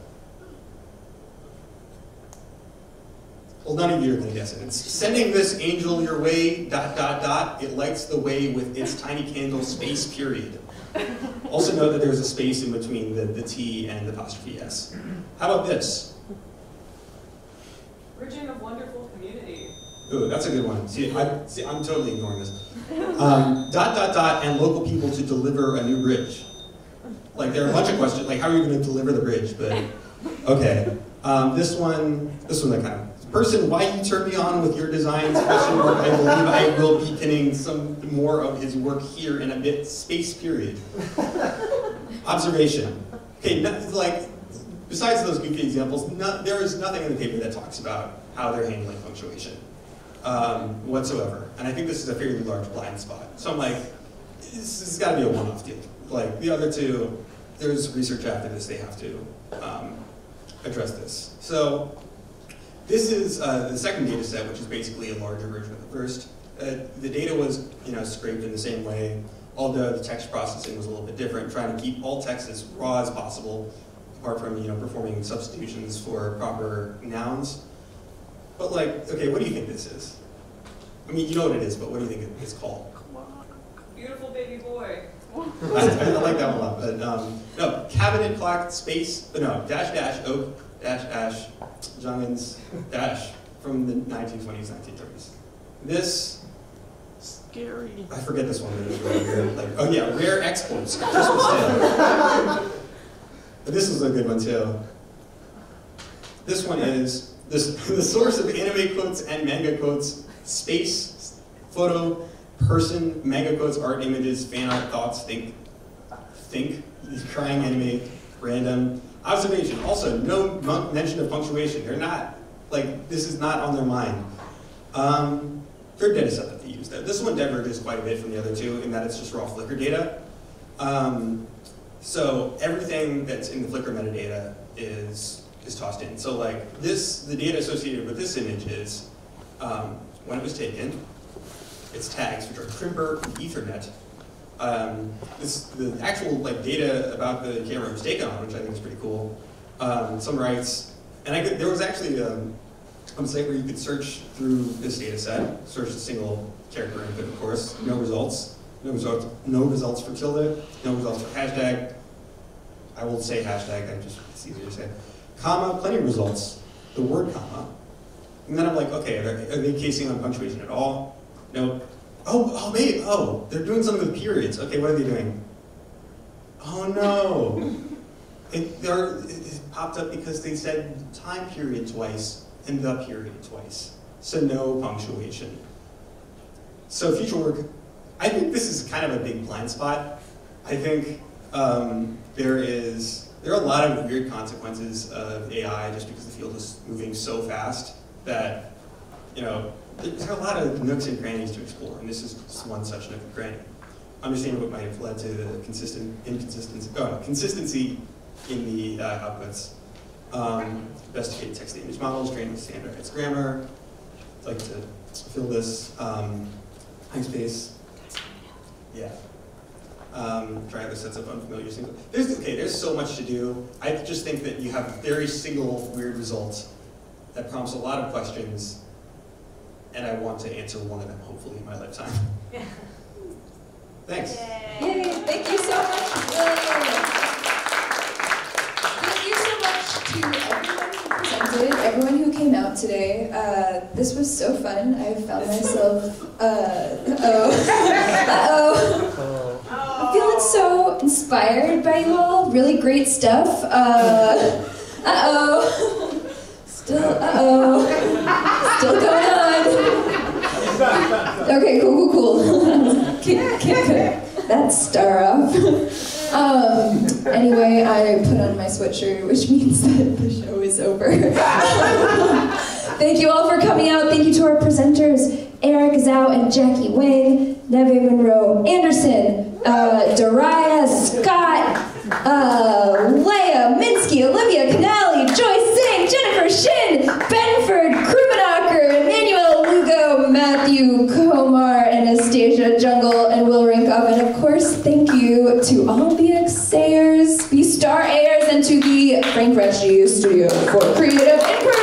Well, none of you are going to guess it. It's sending this angel your way, dot, dot, dot. It lights the way with its tiny candle, space, period. Also note that there's a space in between the, the T and the apostrophe S. How about this? Origin of wonderful community. Ooh, that's a good one. See, I, see I'm totally ignoring this. Um, dot, dot, dot, and local people to deliver a new bridge. Like, there are a bunch of questions, like, how are you going to deliver the bridge? But, okay. Um, this one, this one, that kind of. Person, why you turn me on with your designs? Question mark, I believe I will be pinning some more of his work here in a bit. Space, period. Observation. Okay, not, like, besides those goofy examples, not, there is nothing in the paper that talks about how they're handling punctuation. Um, whatsoever, and I think this is a fairly large blind spot. So I'm like, this has got to be a one-off deal. Like the other two, there's research after this; they have to um, address this. So this is uh, the second data set, which is basically a larger version of the first. Uh, the data was, you know, scraped in the same way, although the text processing was a little bit different, trying to keep all text as raw as possible, apart from, you know, performing substitutions for proper nouns. But like, okay, what do you think this is? I mean, you know what it is, but what do you think it's called? Beautiful baby boy. I, I like that one a lot, but um, no, cabinet clock space, but no, dash dash oak dash dash Jungens dash from the nineteen twenties, nineteen thirties. This scary. I forget this one. Really like, oh yeah, rare exports. Christmas Day. But this is a good one too. This one is. This, the source of anime quotes and manga quotes, space, photo, person, manga quotes, art images, fan art, thoughts, think, think, crying anime, random. Observation, also no mention of punctuation. They're not, like, this is not on their mind. Um, third data set that they use, though. This one diverges quite a bit from the other two in that it's just raw Flickr data. Um, so everything that's in the Flickr metadata is is tossed in. So like this, the data associated with this image is um, when it was taken, its tags, which are crimper and ethernet. Um, this, the actual like data about the camera was taken on, which I think is pretty cool. Um, some rights, and I could, there was actually um, a site where you could search through this data set, search a single character input, of course, no results, no results, no results for tilde, no results for hashtag. I will say hashtag, I just, it's easier to say. Comma, plenty of results, the word comma. And then I'm like, okay, are they, are they casing on punctuation at all? No. Oh, oh, wait, oh, they're doing something with periods. Okay, what are they doing? Oh, no. it, they're, it popped up because they said time period twice and the period twice. So no punctuation. So future work, I think this is kind of a big blind spot. I think um, there is, there are a lot of weird consequences of A I just because the field is moving so fast that, you know, there's a lot of nooks and crannies to explore, and this is just one such nook and cranny. Understanding what might have led to the consistent inconsistency, oh, consistency in the uh, outputs. Um, investigate text-to-image models, train with standardized grammar. I'd like to fill this um, high space. Yeah. Um, driver sets up unfamiliar single. There's, okay, there's so much to do. I just think that you have very single weird results that prompts a lot of questions, and I want to answer one of them, hopefully, in my lifetime. Yeah. Thanks. Yay. Yay. Thank you so much, William. Thank you so much to everyone who presented, everyone who came out today. Uh, this was so fun. I found myself, uh, uh-oh, uh-oh. I'm feeling so inspired by you all. Really great stuff. Uh, uh-oh. Still, uh-oh. Still going on. Okay, cool, cool, cool. Can't, can't that star off. Um, anyway, I put on my sweatshirt, which means that the show is over. Thank you all for coming out. Thank you to our presenters, Eric Zhao and Jackie Wang, Neve Monroe-Anderson, uh, Daria Scott, uh, Leah Minsky, Olivia Cunnally, Joyce Zhang, Jennifer Shin, Benjamin Krummenacher, Emmanuel Lugo, Matthew Komar, Anastasia Jungle, and Will Rinkoff. And of course, thank you to all BXAers, B-Star Ayers, and to the Frank-Ratchye Studio for creative and